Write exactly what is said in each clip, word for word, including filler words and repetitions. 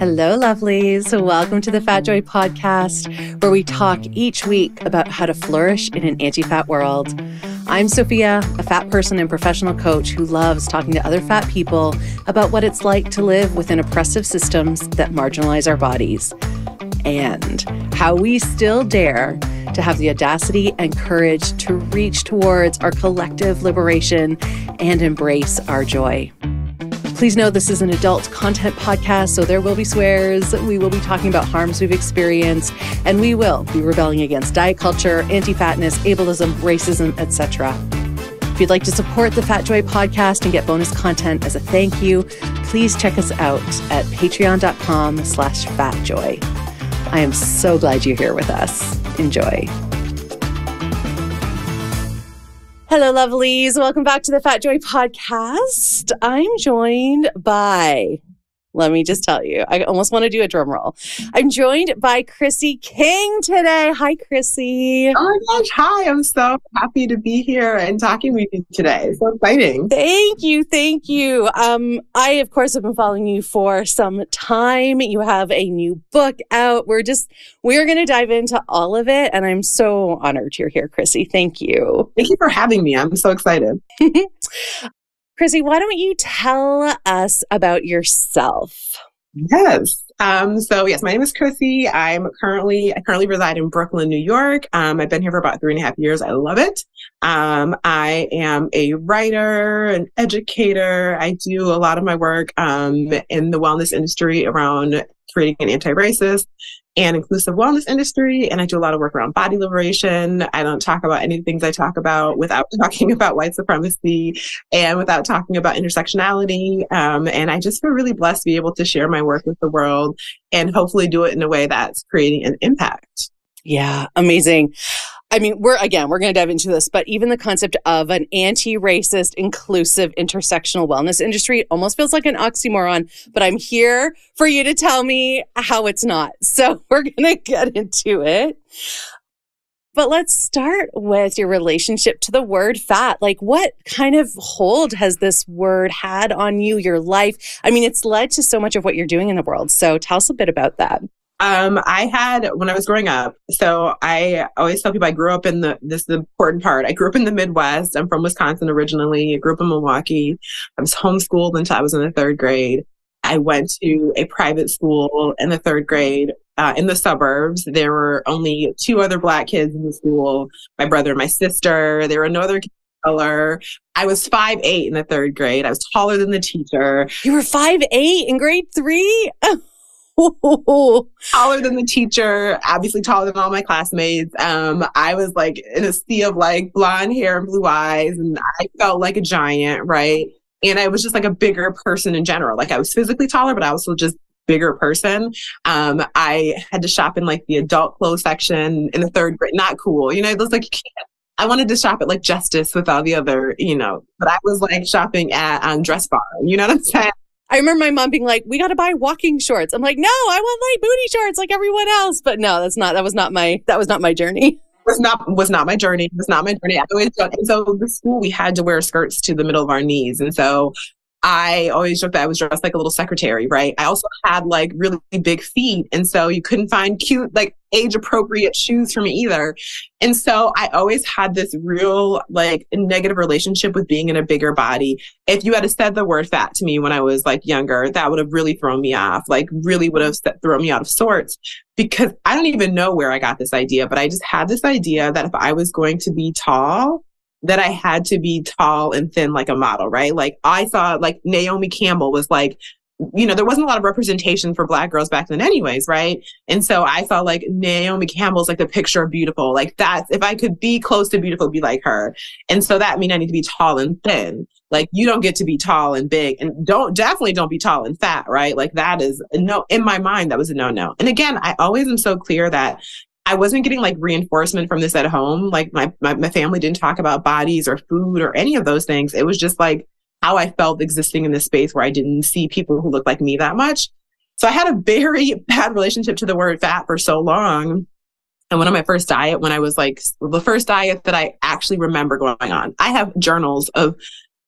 Hello, lovelies. Welcome to the Fat Joy podcast, where we talk each week about how to flourish in an anti-fat world. I'm Sophia, a fat person and professional coach who loves talking to other fat people about what it's like to live within oppressive systems that marginalize our bodies, and how we still dare to have the audacity and courage to reach towards our collective liberation and embrace our joy. Please know this is an adult content podcast, so there will be swears. We will be talking about harms we've experienced, and we will be rebelling against diet culture, anti-fatness, ableism, racism, et cetera. If you'd like to support the Fat Joy podcast and get bonus content as a thank you, please check us out at patreon.com slash fatjoy. I am so glad you're here with us. Enjoy. Hello, lovelies. Welcome back to the Fat Joy podcast. I'm joined by, let me just tell you, I almost want to do a drum roll. I'm joined by Chrissy King today. Hi, Chrissy. Oh my gosh. Hi. I'm so happy to be here and talking with you today. So exciting. Thank you. Thank you. Um, I, of course, have been following you for some time. You have a new book out. We're just, we're going to dive into all of it. And I'm so honored you're here, Chrissy. Thank you. Thank you for having me. I'm so excited. Chrissy, why don't you tell us about yourself? Yes. Um, so yes, my name is Chrissy. I'm currently, I currently reside in Brooklyn, New York. Um, I've been here for about three and a half years. I love it. Um, I am a writer, an educator. I do a lot of my work um, in the wellness industry around creating an anti-racist and inclusive wellness industry. And I do a lot of work around body liberation. I don't talk about any of the things I talk about without talking about white supremacy and without talking about intersectionality. Um, and I just feel really blessed to be able to share my work with the world and hopefully do it in a way that's creating an impact. Yeah, amazing. I mean, we're, again, we're going to dive into this, but even the concept of an anti-racist, inclusive, intersectional wellness industry almost feels like an oxymoron, but I'm here for you to tell me how it's not. So we're going to get into it. But let's start with your relationship to the word fat. Like, what kind of hold has this word had on you, your life? I mean, it's led to so much of what you're doing in the world. So tell us a bit about that. Um, I had, when I was growing up, so I always tell people I grew up in the, this is the important part. I grew up in the Midwest. I'm from Wisconsin originally. I grew up in Milwaukee. I was homeschooled until I was in the third grade. I went to a private school in the third grade uh, in the suburbs. There were only two other Black kids in the school, my brother and my sister. There were no other kids of color. I was five eight in the third grade. I was taller than the teacher. You were five eight in grade three? Oh. Taller than the teacher, obviously taller than all my classmates. Um, I was like in a sea of like blonde hair and blue eyes, and I felt like a giant, right? And I was just like a bigger person in general. Like I was physically taller, but I was still just bigger person. Um, I had to shop in like the adult clothes section in the third grade. Not cool, you know. It was like you can't. I wanted to shop at like Justice with all the other, you know. But I was like shopping at um, Dress Barn. You know what I'm saying? I remember my mom being like, we got to buy walking shorts. I'm like, no, I want light booty shorts like everyone else. But no, that's not, that was not my, that was not my journey. Was not, was not my journey. It was not my journey. I always joked. And so the school, we had to wear skirts to the middle of our knees. And so I always joked that I was dressed like a little secretary, right? I also had like really big feet. And so you couldn't find cute, like age appropriate shoes for me either. And so I always had this real like negative relationship with being in a bigger body. If you had said the word fat to me when I was like younger, that would have really thrown me off, like really would have thrown me out of sorts, because I don't even know where I got this idea, but I just had this idea that if I was going to be tall, that I had to be tall and thin like a model, right? Like I saw like Naomi Campbell was like, you know, there wasn't a lot of representation for Black girls back then anyways, right? And so I saw like Naomi Campbell's like the picture of beautiful, like that's, if I could be close to beautiful, be like her. And so that mean I need to be tall and thin. Like you don't get to be tall and big, and don't, definitely don't be tall and fat, right? Like that is no, in my mind, that was a no-no. And again, I always am so clear that I wasn't getting like reinforcement from this at home. Like my, my my family didn't talk about bodies or food or any of those things. It was just like how I felt existing in this space where I didn't see people who looked like me that much. So I had a very bad relationship to the word fat for so long. And one of my first diet, when I was like the first diet that I actually remember going on, I have journals of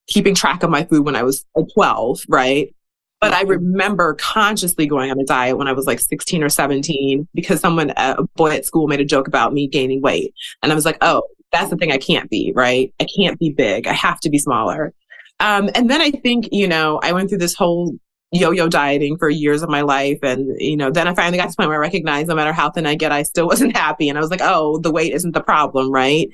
keeping track of my food when I was twelve, right? But I remember consciously going on a diet when I was like sixteen or seventeen because someone, a boy at school, made a joke about me gaining weight. And I was like, oh, that's the thing I can't be, right? I can't be big. I have to be smaller. Um, and then I think, you know, I went through this whole yo-yo dieting for years of my life. And, you know, then I finally got to the point where I recognized no matter how thin I get, I still wasn't happy. And I was like, oh, the weight isn't the problem, right?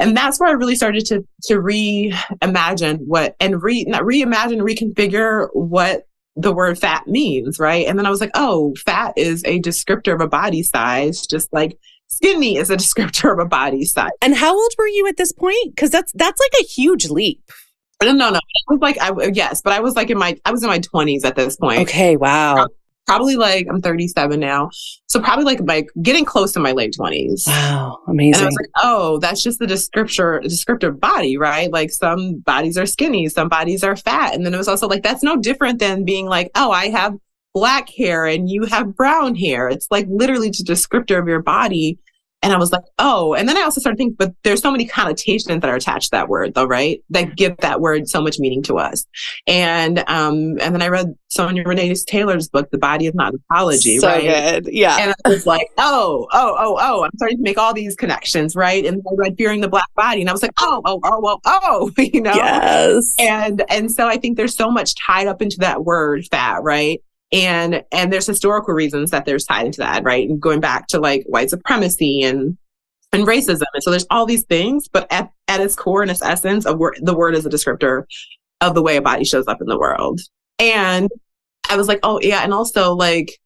And that's where I really started to to reimagine what and re not reimagine, reconfigure what the word fat means, right? And then I was like, oh, fat is a descriptor of a body size, just like skinny is a descriptor of a body size. And how old were you at this point? Because that's that's like a huge leap. No, no, no. I was like, I, yes, but I was like in my I was in my twenties at this point. Okay, wow. Probably like I'm thirty-seven now, so probably like like getting close to my late twenties. Wow, amazing! And I was like, oh, that's just the descriptor, descriptive body, right? Like some bodies are skinny, some bodies are fat, and then it was also like that's no different than being like, oh, I have black hair and you have brown hair. It's like literally just a descriptor of your body. And I was like, oh, and then I also started thinking, but there's so many connotations that are attached to that word, though, right? That give that word so much meaning to us. And um, and then I read Sonia Renee Taylor's book, The Body Is Not an Apology, so right? Good. Yeah. And I was like, oh, oh, oh, oh, I'm starting to make all these connections, right? And I read Fearing the Black Body, and I was like, oh, oh, oh, oh, oh, you know? Yes. And and so I think there's so much tied up into that word, fat, right? And and there's historical reasons that there's tied into that, right? And going back to like white supremacy and and racism. And so there's all these things, but at, at its core and its essence, a word, the word is a descriptor of the way a body shows up in the world. And I was like, oh yeah, and also like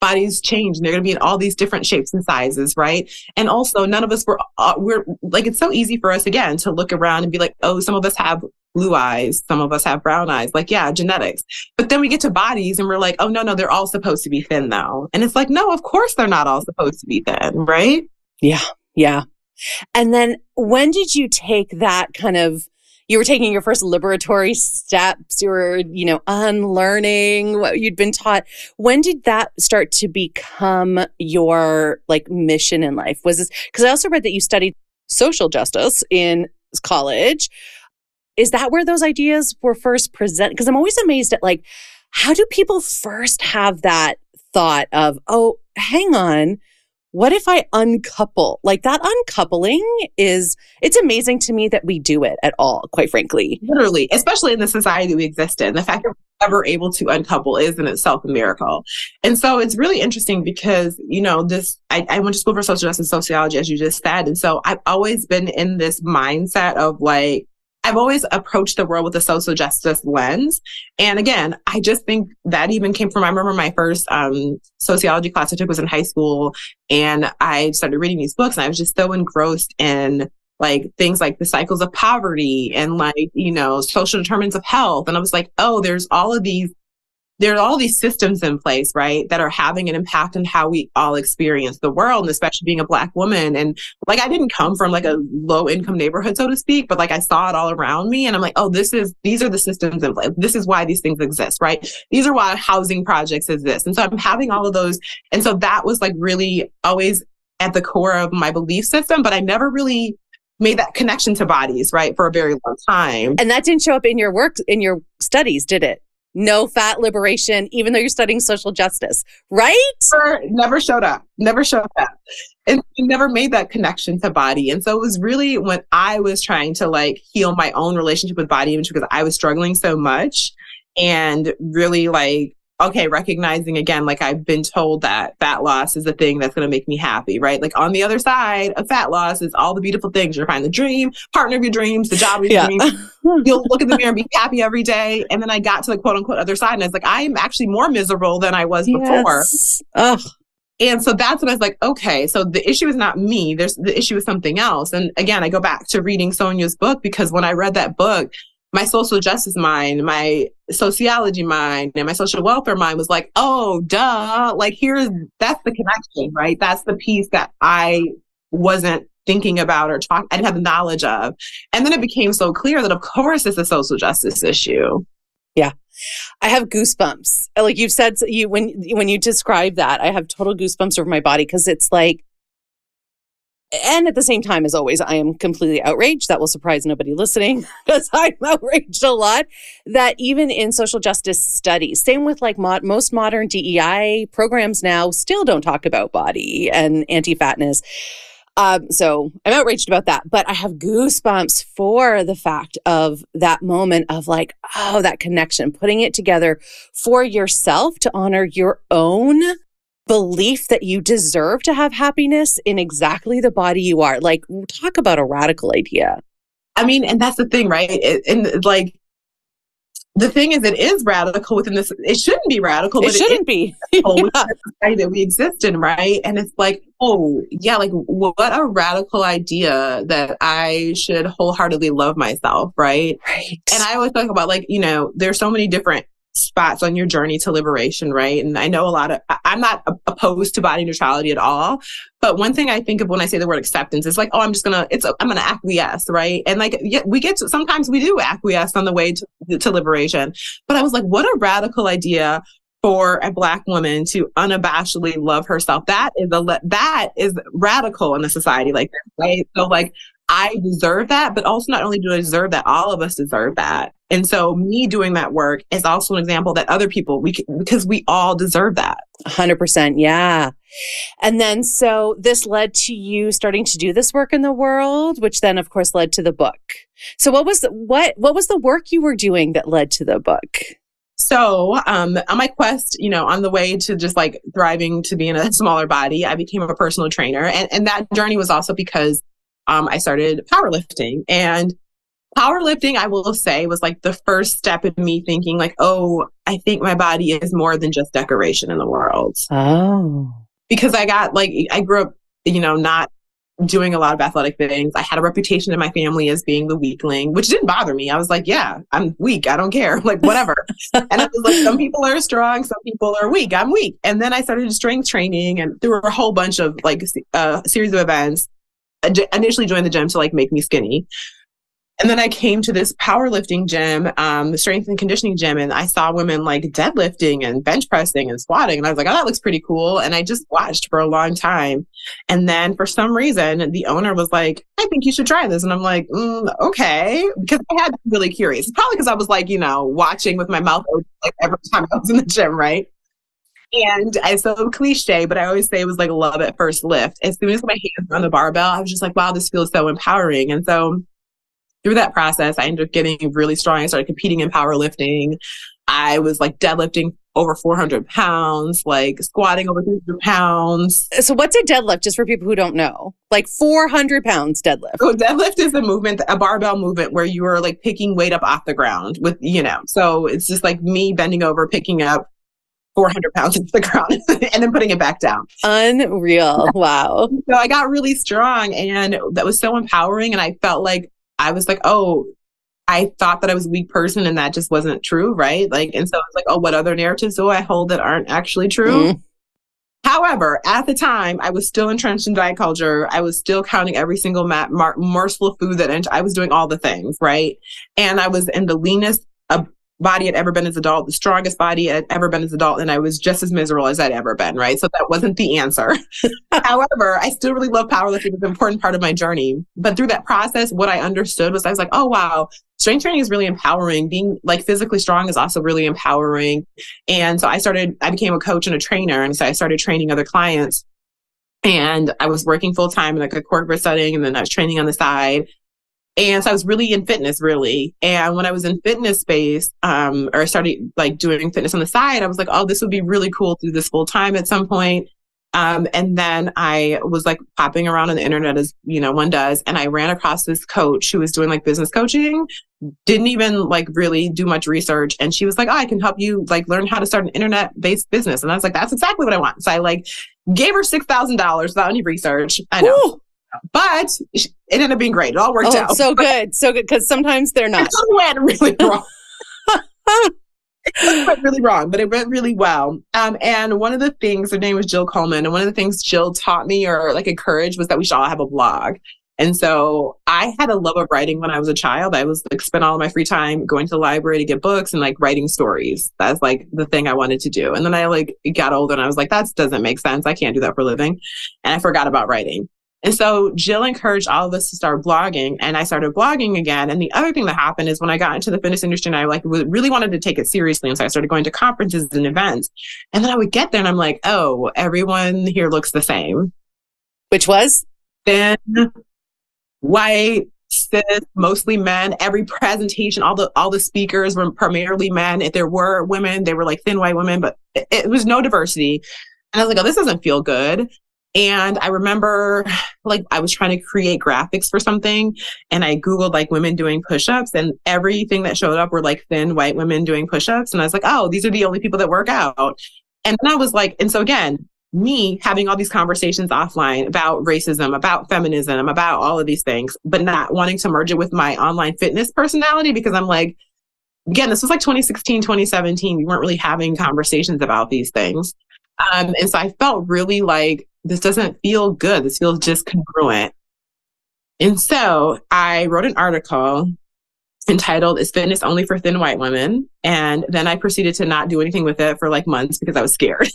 bodies change and they're going to be in all these different shapes and sizes, right? And also none of us were, uh, we're like, it's so easy for us again to look around and be like, oh, some of us have blue eyes, some of us have brown eyes, like, yeah, genetics. But then we get to bodies and we're like, oh, no, no, they're all supposed to be thin though. And it's like, no, of course they're not all supposed to be thin, right? Yeah, yeah. And then when did you take that kind of, you were taking your first liberatory steps, you were, you know, unlearning what you'd been taught. When did that start to become your like mission in life? Was this, because I also read that you studied social justice in college. Is that where those ideas were first presented? Because I'm always amazed at like, how do people first have that thought of, oh, hang on, what if I uncouple? Like that uncoupling is, it's amazing to me that we do it at all, quite frankly. Literally, especially in the society we exist in. The fact that we're ever able to uncouple is in itself a miracle. And so it's really interesting because, you know, this, I, I went to school for social justice and sociology, as you just said. And so I've always been in this mindset of like, I've always approached the world with a social justice lens. And again, I just think that even came from, I remember my first um, sociology class I took was in high school, and I started reading these books and I was just so engrossed in like things like the cycles of poverty and like, you know, social determinants of health. And I was like, oh, there's all of these, there are all these systems in place, right, that are having an impact on how we all experience the world, and especially being a Black woman. And like, I didn't come from like a low income neighborhood, so to speak, but like I saw it all around me and I'm like, oh, this is, these are the systems in place. This is why these things exist, right? These are why housing projects exist. And so I'm having all of those. And so that was like really always at the core of my belief system, but I never really made that connection to bodies, right, for a very long time. And that didn't show up in your work, in your studies, did it? No fat liberation, even though you're studying social justice, right? Never, never showed up, never showed up. And never made that connection to body. And so it was really when I was trying to like heal my own relationship with body image because I was struggling so much and really like, okay, recognizing again, like I've been told that fat loss is the thing that's going to make me happy, right? Like on the other side of fat loss is all the beautiful things. You're finding the dream, partner of your dreams, the job of your yeah. dreams. You'll look in the mirror and be happy every day. And then I got to the quote unquote other side and I was like, I am actually more miserable than I was before. Yes. Ugh. And so that's when I was like, okay, so the issue is not me. There's the issue is something else. And again, I go back to reading Sonia's book because when I read that book, my social justice mind, my sociology mind, and my social welfare mind was like, oh, duh, like here's, that's the connection, right? That's the piece that I wasn't thinking about or talk, I didn't have the knowledge of. And then it became so clear that of course it's a social justice issue. Yeah. I have goosebumps. Like you've said, you when when you describe that, I have total goosebumps over my body because it's like, And at the same time, as always, I am completely outraged. That will surprise nobody listening because I'm outraged a lot that even in social justice studies, same with like mo- most modern D E I programs now still don't talk about body and anti-fatness. Um, so I'm outraged about that, but I have goosebumps for the fact of that moment of like, oh, that connection, putting it together for yourself to honor your own belief that you deserve to have happiness in exactly the body you are. Like, talk about a radical idea. I mean, and that's the thing, right? It, and like, the thing is, it is radical within this. It shouldn't be radical. But it shouldn't it be. Yeah. The society that we exist in, right? And it's like, oh, yeah, like what a radical idea that I should wholeheartedly love myself, right? Right. And I always talk about like, you know, there's so many different spots on your journey to liberation, right? And I know a lot of, I'm not opposed to body neutrality at all. But one thing I think of when I say the word acceptance is like, oh, I'm just going to, it's, I'm going to acquiesce, right? And like, yeah, we get to, sometimes we do acquiesce on the way to, to liberation. But I was like, what a radical idea for a Black woman to unabashedly love herself. That is a, that is radical in a society like this, right? So like, I deserve that, but also not only do I deserve that, all of us deserve that. And so me doing that work is also an example that other people, we can, because we all deserve that. one hundred percent. Yeah. And then so this led to you starting to do this work in the world, which then of course led to the book. So what was the, what what was the work you were doing that led to the book? So um, on my quest, you know, on the way to just like thriving to be in a smaller body, I became a personal trainer. And, and that journey was also because um, I started powerlifting. And powerlifting, I will say, was like the first step in me thinking like, oh, I think my body is more than just decoration in the world. Oh. Because I got like, I grew up, you know, not doing a lot of athletic things. I had a reputation in my family as being the weakling, which didn't bother me. I was like, yeah, I'm weak. I don't care. Like, whatever. And I was like, some people are strong. Some people are weak. I'm weak. And then I started strength training and through a whole bunch of like a uh, series of events, I initially joined the gym to like make me skinny. And then I came to this powerlifting gym, um, the strength and conditioning gym, and I saw women like deadlifting and bench pressing and squatting. And I was like, oh, that looks pretty cool. And I just watched for a long time. And then for some reason, the owner was like, I think you should try this. And I'm like, mm, okay. Because I had been really curious. Probably because I was like, you know, watching with my mouth open like every time I was in the gym, right? And it's so cliche, but I always say it was like love at first lift. As soon as my hands were on the barbell, I was just like, wow, this feels so empowering. And so through that process, I ended up getting really strong. I started competing in powerlifting. I was like deadlifting over four hundred pounds, like squatting over three hundred pounds. So what's a deadlift, just for people who don't know? Like four hundred pounds deadlift. So deadlift is a movement, a barbell movement where you are like picking weight up off the ground with, you know, so it's just like me bending over, picking up four hundred pounds into the ground and then putting it back down. Unreal. Wow. So I got really strong and that was so empowering. And I felt like, I was like, oh, I thought that I was a weak person and that just wasn't true, right? Like, and so I was like, oh, what other narratives do I hold that aren't actually true? Mm. However, at the time, I was still entrenched in diet culture. I was still counting every single mat- mar- morsel of food that ent- I was doing all the things, right? And I was in the leanest uh, body I'd ever been as an adult, the strongest body I'd ever been as an adult, and I was just as miserable as I'd ever been, right? So that wasn't the answer. However, I still really love powerlifting. It was an important part of my journey. But through that process, what I understood was I was like, oh, wow, strength training is really empowering. Being like physically strong is also really empowering. And so I started, I became a coach and a trainer. And so I started training other clients. And I was working full time in like a corporate setting. And then I was training on the side. And so I was really in fitness, really. And when I was in fitness space, um, or I started like doing fitness on the side, I was like, oh, this would be really cool to do this full time at some point. Um, and then I was like popping around on the internet as, you know, one does. And I ran across this coach who was doing like business coaching, didn't even like really do much research. And she was like, oh, I can help you like learn how to start an internet based business. And I was like, that's exactly what I want. So I like gave her six thousand dollars without any research. I know. Ooh. But it ended up being great. It all worked oh, out. So but good. So good. Because sometimes they're not. It went really wrong. It went really wrong, but it went really well. Um, and one of the things, her name was Jill Coleman. And one of the things Jill taught me or like encouraged was that we should all have a blog. And so I had a love of writing when I was a child. I was like, spent all of my free time going to the library to get books and like writing stories. That's like the thing I wanted to do. And then I like got older and I was like, that doesn't make sense. I can't do that for a living. And I forgot about writing. And so Jill encouraged all of us to start blogging, and I started blogging again. And the other thing that happened is when I got into the fitness industry, and I like really wanted to take it seriously, and so I started going to conferences and events. And then I would get there, and I'm like, oh, everyone here looks the same, which was thin, white, cis, mostly men. Every presentation, all the all the speakers were primarily men. If there were women, they were like thin white women, but it, it was no diversity. And I was like, oh, this doesn't feel good. And I remember like I was trying to create graphics for something, and I Googled like women doing push-ups, and everything that showed up were like thin white women doing push-ups. And I was like, oh, these are the only people that work out. And then I was like, and so again, me having all these conversations offline about racism, about feminism, about all of these things, but not wanting to merge it with my online fitness personality, because I'm like, again, this was like twenty sixteen, twenty seventeen. We weren't really having conversations about these things. Um, and so I felt really like, this doesn't feel good. This feels just congruent. And so I wrote an article entitled, Is Fitness Only for Thin White Women? And then I proceeded to not do anything with it for like months because I was scared.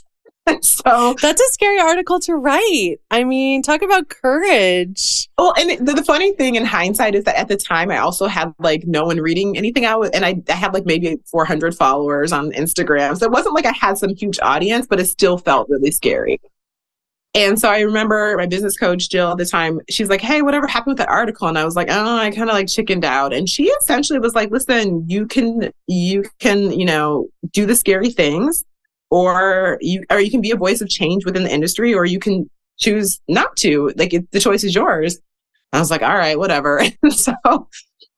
So that's a scary article to write. I mean, talk about courage. Well, and the, the funny thing in hindsight is that at the time I also had like no one reading anything out, and I, I had like maybe four hundred followers on Instagram. So it wasn't like I had some huge audience, but it still felt really scary. And so I remember my business coach, Jill, at the time, she's like, hey, whatever happened with that article? And I was like, oh, I kind of like chickened out. And she essentially was like, listen, you can, you can, you know, do the scary things. Or you, or you can be a voice of change within the industry, or you can choose not to. Like, it, the choice is yours. I was like, all right, whatever. And so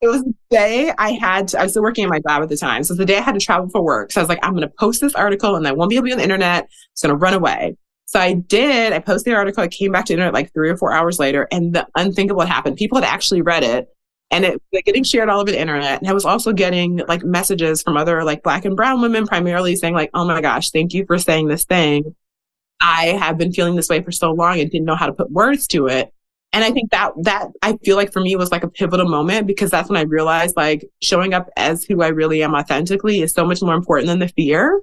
it was the day I had, to, I was still working at my job at the time. So the day I had to travel for work. So I was like, I'm going to post this article and I won't be able to be on the internet. It's going to run away. So I did, I posted the article. I came back to the internet like three or four hours later, and the unthinkable had happened. People had actually read it. And it was like getting shared all over the internet. And I was also getting like messages from other like Black and brown women primarily saying like, oh my gosh, thank you for saying this thing. I have been feeling this way for so long and didn't know how to put words to it. And I think that that I feel like for me was like a pivotal moment, because that's when I realized like showing up as who I really am authentically is so much more important than the fear.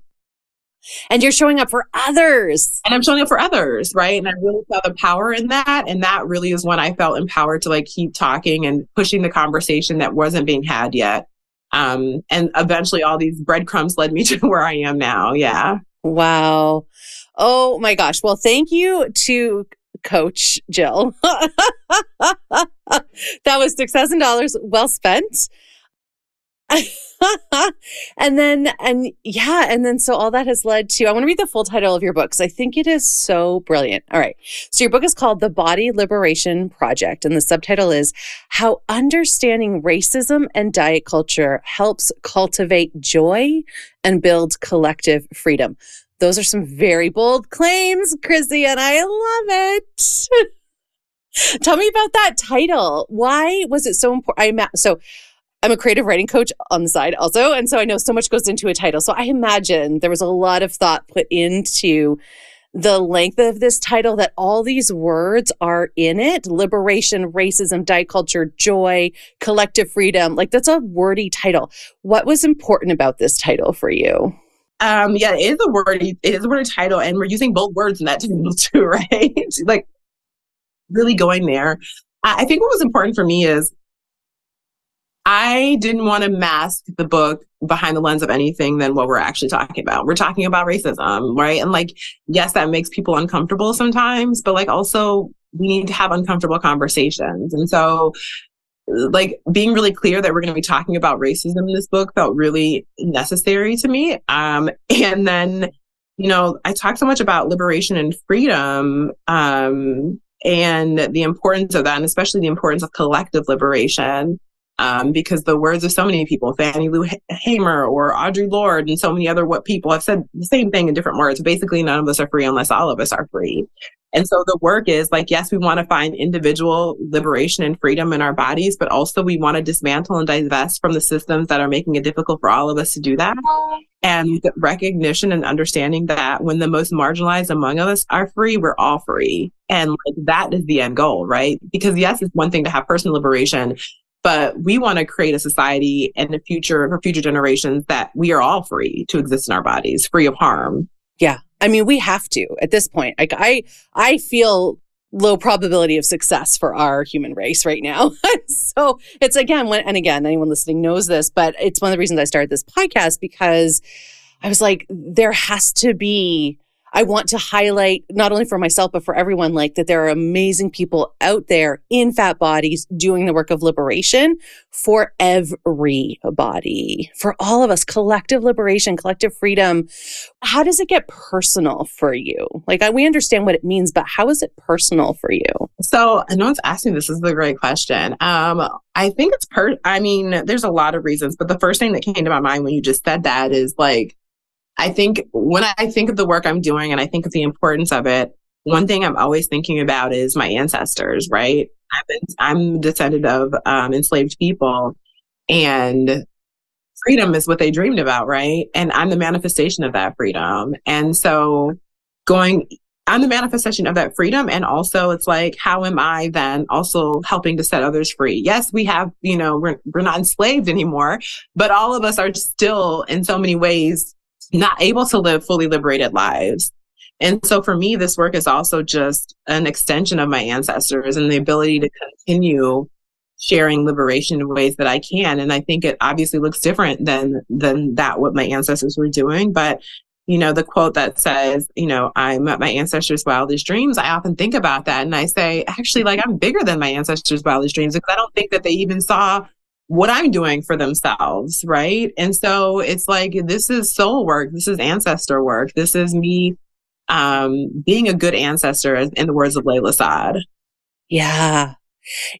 And you're showing up for others. And I'm showing up for others, right? And I really saw the power in that. And that really is when I felt empowered to like keep talking and pushing the conversation that wasn't being had yet. Um, and eventually all these breadcrumbs led me to where I am now. Yeah. Wow. Oh my gosh. Well, thank you to Coach Jill. That was six thousand dollars well spent. and then, and yeah, and then so all that has led to, I want to read the full title of your book, because I think it is so brilliant. All right. So your book is called The Body Liberation Project, and the subtitle is How Understanding Racism and Diet Culture Helps Cultivate Joy and Build Collective Freedom. Those are some very bold claims, Chrissy, and I love it. Tell me about that title. Why was it so important? I'm so... I'm a creative writing coach on the side also. And so I know so much goes into a title. So I imagine there was a lot of thought put into the length of this title, that all these words are in it. Liberation, racism, diet culture, joy, collective freedom. Like, that's a wordy title. What was important about this title for you? Um, yeah, it is a wordy, it is a wordy title. And we're using bold words in that title too, right? Like, really going there. I think what was important for me is I didn't want to mask the book behind the lens of anything than what we're actually talking about. We're talking about racism, right? And like, yes, that makes people uncomfortable sometimes, but like also we need to have uncomfortable conversations. And so like being really clear that we're going to be talking about racism in this book felt really necessary to me. Um, and then, you know, I talked so much about liberation and freedom, um, and the importance of that, and especially the importance of collective liberation. Um, because the words of so many people, Fannie Lou Hamer or Audre Lorde and so many other what people have said the same thing in different words. Basically, none of us are free unless all of us are free. And so the work is like, yes, we want to find individual liberation and freedom in our bodies, but also we want to dismantle and divest from the systems that are making it difficult for all of us to do that. And the recognition and understanding that when the most marginalized among us are free, we're all free. And like, that is the end goal, right? Because yes, it's one thing to have personal liberation, but we want to create a society and a future for future generations that we are all free to exist in our bodies, free of harm. Yeah. I mean, we have to at this point. Like I, I feel low probability of success for our human race right now. So it's again, when, and again, anyone listening knows this, but it's one of the reasons I started this podcast, because I was like, there has to be, I want to highlight not only for myself, but for everyone, like that there are amazing people out there in fat bodies doing the work of liberation for everybody, for all of us, collective liberation, collective freedom. How does it get personal for you? Like, I, we understand what it means, but how is it personal for you? So no one's asking this. This is a great question. Um, I think it's, per- I mean, there's a lot of reasons, but the first thing that came to my mind when you just said that is like, I think when I think of the work I'm doing and I think of the importance of it, one thing I'm always thinking about is my ancestors, right? I've been, I'm descended of um, enslaved people, and freedom is what they dreamed about, right? And I'm the manifestation of that freedom. And so going, I'm the manifestation of that freedom. And also it's like, how am I then also helping to set others free? Yes, we have, you know, we're, we're not enslaved anymore, but all of us are still in so many ways not able to live fully liberated lives. And so for me, this work is also just an extension of my ancestors and the ability to continue sharing liberation in ways that I can. And I think it obviously looks different than than that what my ancestors were doing. But, you know, the quote that says, you know, I met my ancestors' wildest dreams, I often think about that. And I say, actually, like, I'm bigger than my ancestors' wildest dreams, because I don't think that they even saw what I'm doing for themselves, right? And so it's like, this is soul work. This is ancestor work. This is me um, being a good ancestor, in the words of Layla Saad. Yeah.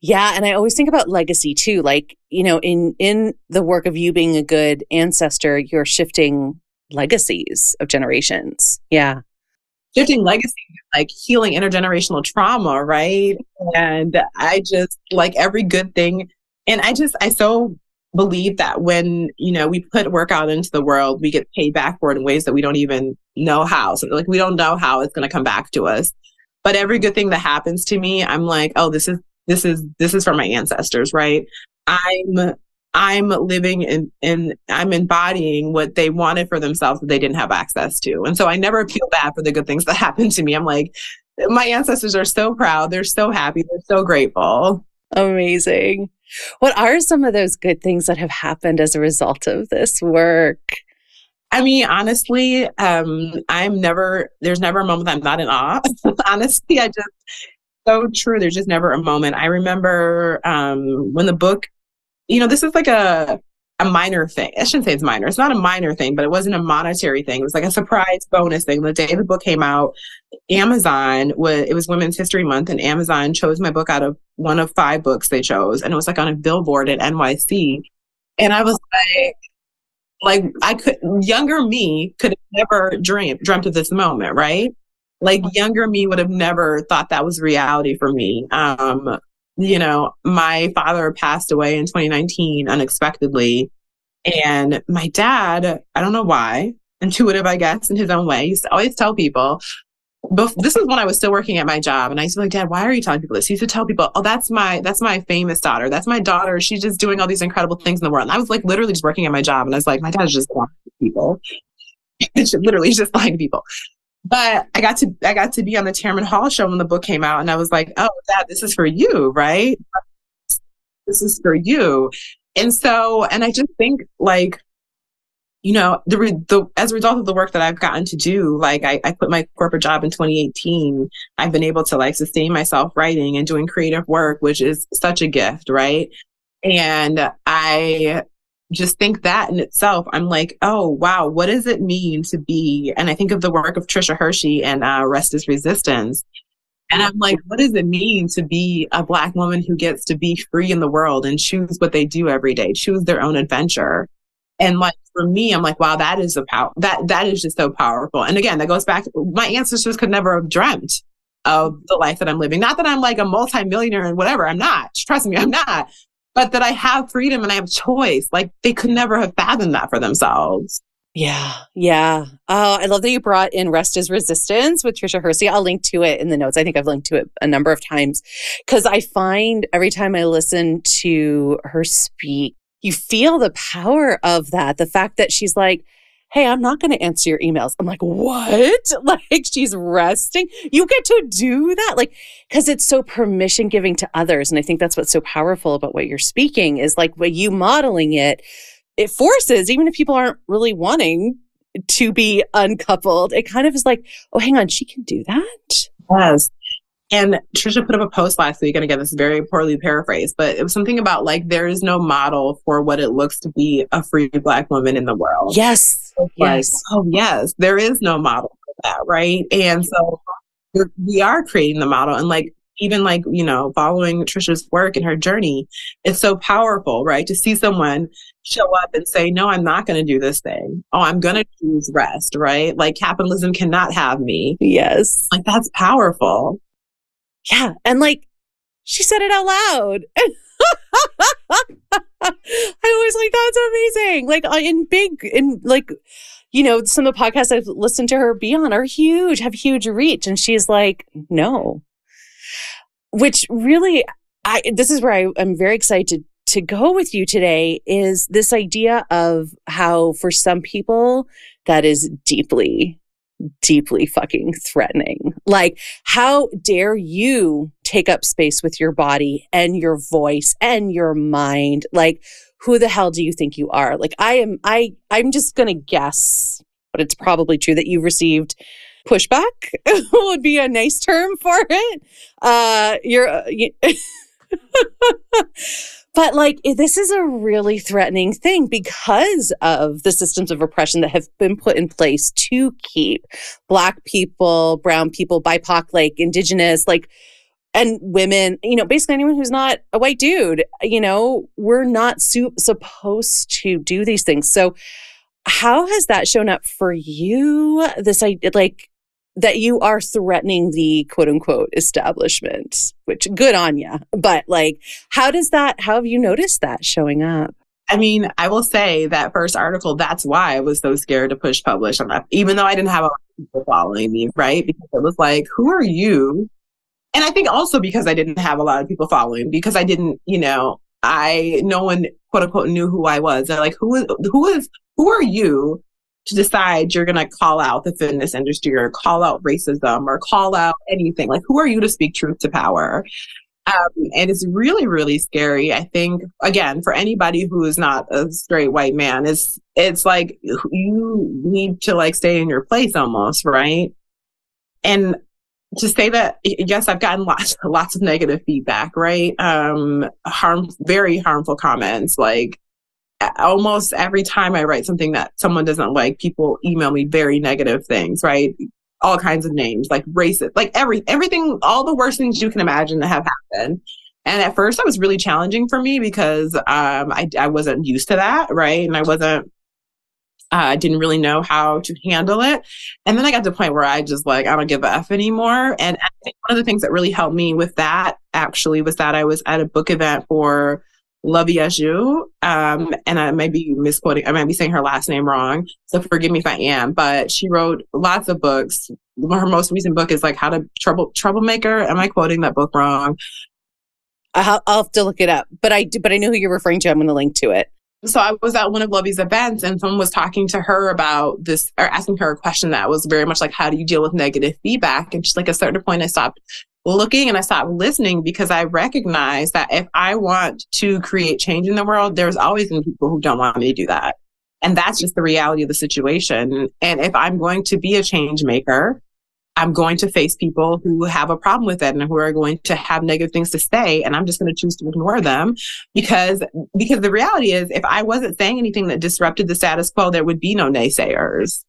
Yeah. And I always think about legacy too. Like, you know, in, in the work of you being a good ancestor, you're shifting legacies of generations. Yeah. Shifting legacy, like healing intergenerational trauma, right? And I just, like, every good thing. And I just, I so believe that when, you know, we put work out into the world, we get paid back for it in ways that we don't even know how. So like, we don't know how it's going to come back to us. But every good thing that happens to me, I'm like, oh, this is, this is, this is from my ancestors, right? I'm, I'm living in, in, I'm embodying what they wanted for themselves that they didn't have access to. And so I never feel bad for the good things that happen to me. I'm like, my ancestors are so proud. They're so happy. They're so grateful. Amazing. What are some of those good things that have happened as a result of this work? I mean, honestly, um, I'm never, there's never a moment I'm not in awe. Honestly, I just, so true. There's just never a moment. I remember um, when the book, you know, this is like a, a minor thing. I shouldn't say it's minor. It's not a minor thing, but it wasn't a monetary thing. It was like a surprise bonus thing. The day the book came out, Amazon, was, it was Women's History Month, and Amazon chose my book out of one of five books they chose. And it was like on a billboard at N Y C. And I was like, like I could, younger me could have never dreamed, dreamt of this moment, right? Like younger me would have never thought that was reality for me. Um, you know, my father passed away in twenty nineteen unexpectedly. And my dad, I don't know why, intuitive, I guess, in his own way, he used to always tell people, Bef- this is when I was still working at my job, and I used to be like, Dad, why are you telling people this? He used to tell people, oh, that's my, that's my famous daughter. That's my daughter. She's just doing all these incredible things in the world. And I was like literally just working at my job, and I was like, my dad's just lying to people. Literally just lying to people. But I got to, I got to be on the Tamron Hall show when the book came out, and I was like, oh, Dad, this is for you, right? This is for you. And so, and I just think like, you know, the, the as a result of the work that I've gotten to do, like I, I quit my corporate job in twenty eighteen. I've been able to like sustain myself writing and doing creative work, which is such a gift, right? And I just think that in itself, I'm like, oh, wow, what does it mean to be? And I think of the work of Tricia Hersey and uh, Rest is Resistance. And I'm like, what does it mean to be a Black woman who gets to be free in the world and choose what they do every day, choose their own adventure? And like, for me, I'm like, wow, that is a power, that, that is just so powerful. And again, that goes back to my ancestors could never have dreamt of the life that I'm living. Not that I'm like a multimillionaire and whatever. I'm not, trust me, I'm not, but that I have freedom and I have choice. Like they could never have fathomed that for themselves. Yeah. Yeah. Oh, I love that you brought in Rest is Resistance with Tricia Hersey. I'll link to it in the notes. I think I've linked to it a number of times because I find every time I listen to her speak, you feel the power of that. The fact that she's like, hey, I'm not going to answer your emails. I'm like, what? Like, she's resting. You get to do that. Like, because it's so permission giving to others. And I think that's what's so powerful about what you're speaking is like, when you modeling it, it forces, even if people aren't really wanting to be uncoupled, it kind of is like, oh, hang on, she can do that. Yes. And Tricia put up a post last week, and again, this is very poorly paraphrased, but it was something about like, there is no model for what it looks to be a free Black woman in the world. Yes. So yes. Like, oh, yes. There is no model for that, right? And so we're, we are creating the model. And like, even like, you know, following Tricia's work and her journey, it's so powerful, right? To see someone show up and say, no, I'm not going to do this thing. Oh, I'm going to choose rest, right? Like, capitalism cannot have me. Yes. Like, that's powerful. Yeah. And like, she said it out loud. I was like, that's amazing. Like, in big, in like, you know, some of the podcasts I've listened to her be on are huge, have huge reach. And she's like, no, which really, I, this is where I am very excited to go with you today is this idea of how for some people that is deeply deeply fucking threatening. Like, how dare you take up space with your body and your voice and your mind? Like, who the hell do you think you are? Like, I am, I, I'm just going to guess, but it's probably true that you received pushback would be a nice term for it. Uh, you're, uh, you But like, this is a really threatening thing because of the systems of oppression that have been put in place to keep Black people, brown people, B I P O C, like indigenous, like, and women, you know, basically anyone who's not a white dude, you know, we're not su- supposed to do these things. So how has that shown up for you? This idea, like, that you are threatening the quote unquote establishment, which good on ya. But like, how does that, how have you noticed that showing up? I mean, I will say that first article, that's why I was so scared to push publish on that, even though I didn't have a lot of people following me, right? Because it was like, who are you? And I think also because I didn't have a lot of people following, because I didn't, you know, I, no one quote unquote knew who I was. They're like, who is, who is, who are you to decide you're going to call out the fitness industry or call out racism or call out anything? Like, who are you to speak truth to power? Um, and it's really, really scary. I think, again, for anybody who is not a straight white man, it's, it's like, you need to like stay in your place almost, right? And to say that, yes, I've gotten lots, lots of negative feedback, right? Um, harm, very harmful comments. Like, almost every time I write something that someone doesn't like, people email me very negative things, right? All kinds of names, like racist, like every everything, all the worst things you can imagine that have happened. And at first that was really challenging for me because um, I, I wasn't used to that, right? And I wasn't, I uh, didn't really know how to handle it. And then I got to the point where I just like, I don't give a F anymore. And I think one of the things that really helped me with that actually was that I was at a book event for Luvvie Ajayi, um, and I may be misquoting, I might be saying her last name wrong, so forgive me if I am, but she wrote lots of books. Her most recent book is like How to Trouble Troublemaker. Am I quoting that book wrong? I'll, I'll have to look it up, but I, but I know who you're referring to. I'm going to link to it. So I was at one of Luvvie's events and someone was talking to her about this or asking her a question that was very much like, how do you deal with negative feedback? And just like at a certain point, I stopped looking and I stopped listening because I recognize that if I want to create change in the world, there's always going to be people who don't want me to do that. And that's just the reality of the situation. And if I'm going to be a change maker, I'm going to face people who have a problem with it and who are going to have negative things to say. And I'm just going to choose to ignore them because, because the reality is if I wasn't saying anything that disrupted the status quo, there would be no naysayers.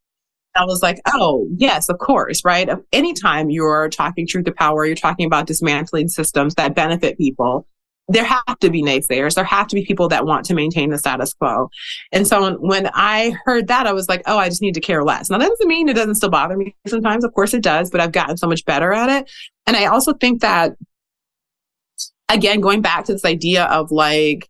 I was like, oh, yes, of course, right? Anytime you're talking truth to power, you're talking about dismantling systems that benefit people, there have to be naysayers. There have to be people that want to maintain the status quo. And so when I heard that, I was like, oh, I just need to care less. Now, that doesn't mean it doesn't still bother me sometimes. Of course it does, but I've gotten so much better at it. And I also think that, again, going back to this idea of like,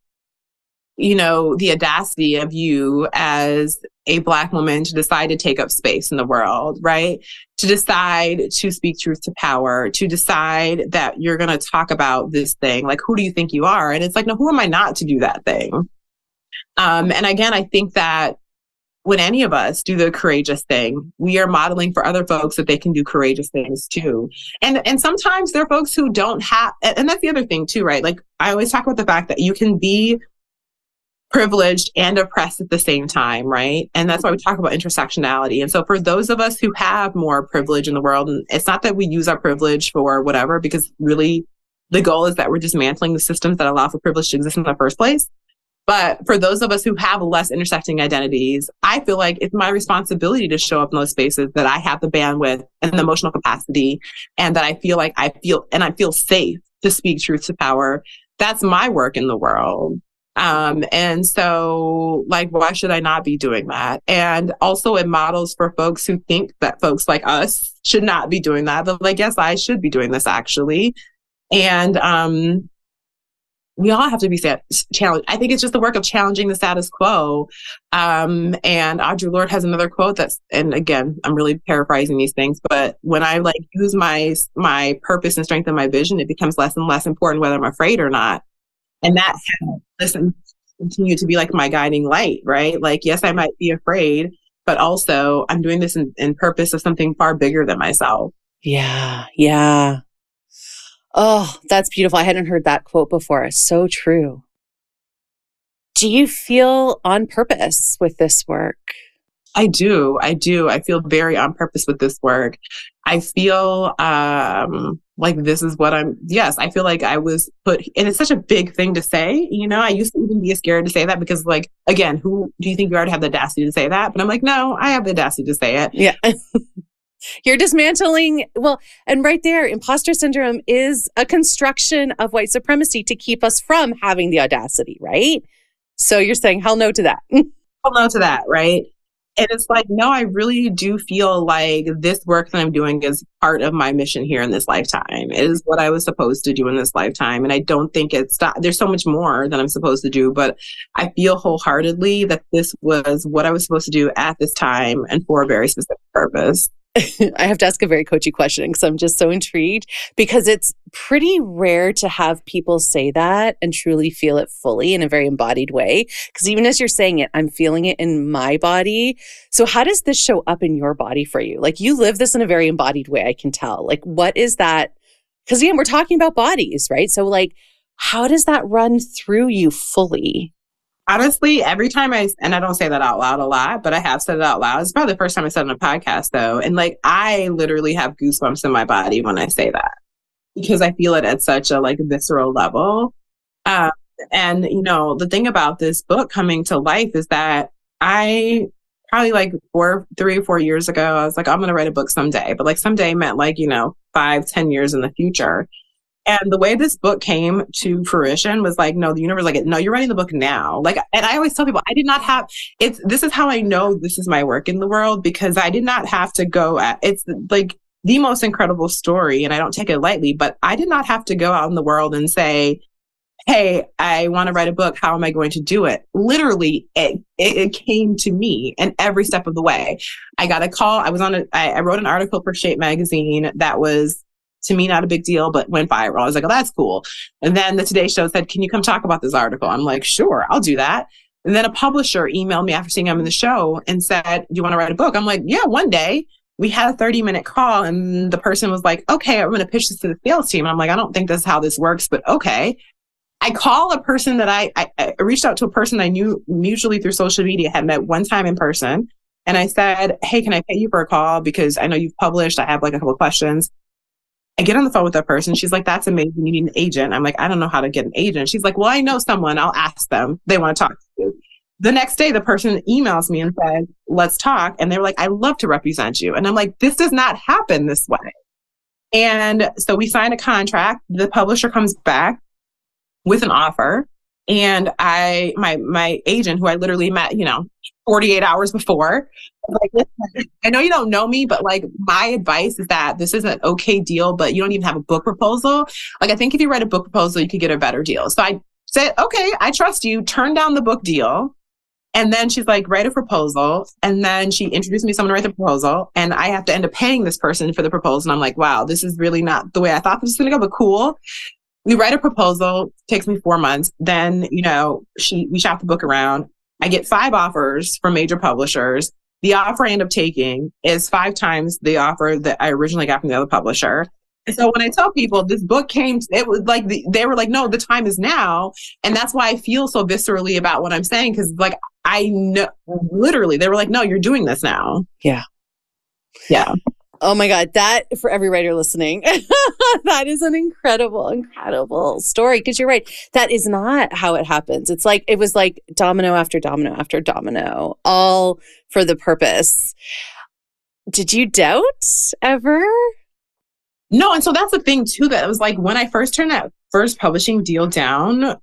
you know, the audacity of you as a Black woman to decide to take up space in the world, right? To decide to speak truth to power, to decide that you're going to talk about this thing. Like, who do you think you are? And it's like, no, who am I not to do that thing? Um, and again, I think that when any of us do the courageous thing, we are modeling for other folks that they can do courageous things too. And and sometimes there are folks who don't have, and that's the other thing too, right? Like I always talk about the fact that you can be privileged and oppressed at the same time, right? And that's why we talk about intersectionality. And so for those of us who have more privilege in the world, and it's not that we use our privilege for whatever, because really the goal is that we're dismantling the systems that allow for privilege to exist in the first place. But for those of us who have less intersecting identities, I feel like it's my responsibility to show up in those spaces that I have the bandwidth and the emotional capacity, and that I feel like I feel, and I feel safe to speak truth to power. That's my work in the world. Um, and so like, why should I not be doing that? And also it models for folks who think that folks like us should not be doing that. They're like, yes, I should be doing this actually. And, um, we all have to be challenged. I think it's just the work of challenging the status quo. Um, and Audre Lorde has another quote that's, and again, I'm really paraphrasing these things, but when I like use my, my purpose and strength and my vision, it becomes less and less important whether I'm afraid or not. And that listen, continue to be like my guiding light, right? Like, yes, I might be afraid, but also I'm doing this in, in purpose of something far bigger than myself. Yeah. Yeah. Oh, that's beautiful. I hadn't heard that quote before. It's so true. Do you feel on purpose with this work? I do. I do. I feel very on purpose with this work. I feel um, like this is what I'm, yes, I feel like I was put, and it's such a big thing to say, you know, I used to even be scared to say that because like, again, who do you think you already have the audacity to say that? But I'm like, no, I have the audacity to say it. Yeah. You're dismantling, well, and right there, imposter syndrome is a construction of white supremacy to keep us from having the audacity, right? So you're saying, hell no to that. Hell no to that, right? And it's like, no, I really do feel like this work that I'm doing is part of my mission here in this lifetime. It is what I was supposed to do in this lifetime. And I don't think it's, there's so much more that I'm supposed to do, but I feel wholeheartedly that this was what I was supposed to do at this time and for a very specific purpose. I have to ask a very coachy question because I'm just so intrigued, because it's pretty rare to have people say that and truly feel it fully in a very embodied way. Because even as you're saying it, I'm feeling it in my body. So how does this show up in your body for you? Like you live this in a very embodied way, I can tell. Like what is that? Because again, we're talking about bodies, right? So like, how does that run through you fully? Honestly, every time I, and I don't say that out loud a lot, but I have said it out loud. It's probably the first time I said it on a podcast though. And like, I literally have goosebumps in my body when I say that because I feel it at such a like visceral level. Um, and you know, the thing about this book coming to life is that I probably like four, three or four years ago, I was like, I'm going to write a book someday, but like someday meant like, you know, five, ten years in the future. And the way this book came to fruition was like, no, the universe was like, no, you're writing the book now. Like, and I always tell people, I did not have, it's, this is how I know this is my work in the world, because I did not have to go at, it's like the most incredible story and I don't take it lightly, but I did not have to go out in the world and say, hey, I want to write a book. How am I going to do it? Literally, it, it, it came to me and every step of the way. I got a call. I was on a, I, I wrote an article for Shape Magazine that was, to me, not a big deal, but went viral. I was like, oh, that's cool. And then the Today Show said, can you come talk about this article? I'm like, sure, I'll do that. And then a publisher emailed me after seeing I'm in the show and said, do you want to write a book? I'm like, yeah, one day. We had a thirty minute call and the person was like, okay, I'm going to pitch this to the sales team. And I'm like, I don't think that's how this works, but okay. I call a person that I, I, I reached out to a person I knew mutually through social media, had met one time in person. And I said, hey, can I pay you for a call? Because I know you've published, I have like a couple of questions. I get on the phone with that person. She's like, that's amazing. You need an agent. I'm like, I don't know how to get an agent. She's like, well, I know someone. I'll ask them. They want to talk to you. The next day, the person emails me and said, let's talk. And they were like, I'd love to represent you. And I'm like, this does not happen this way. And so we signed a contract. The publisher comes back with an offer. And I, my, my agent, who I literally met, you know, forty-eight hours before, like, I know you don't know me, but like my advice is that this is an okay deal, but you don't even have a book proposal. Like, I think if you write a book proposal, you could get a better deal. So I said, okay, I trust you, turn down the book deal. And then she's like, write a proposal. And then she introduced me to someone to write the proposal. And I have to end up paying this person for the proposal. And I'm like, wow, this is really not the way I thought this was going to go, but cool. We write a proposal, takes me four months. Then, you know, she, we shop the book around. I get five offers from major publishers. The offer I end up taking is five times the offer that I originally got from the other publisher. And so when I tell people this book came, it was like, the, they were like, no, the time is now. And that's why I feel so viscerally about what I'm saying. Cause like, I know, literally they were like, no, you're doing this now. Yeah. Yeah. Oh my God. That, for every writer listening, that is an incredible, incredible story. Cause you're right. That is not how it happens. It's like, it was like domino after domino after domino, all for the purpose. Did you doubt ever? No. And so that's the thing too, that it was like, when I first turned that first publishing deal down,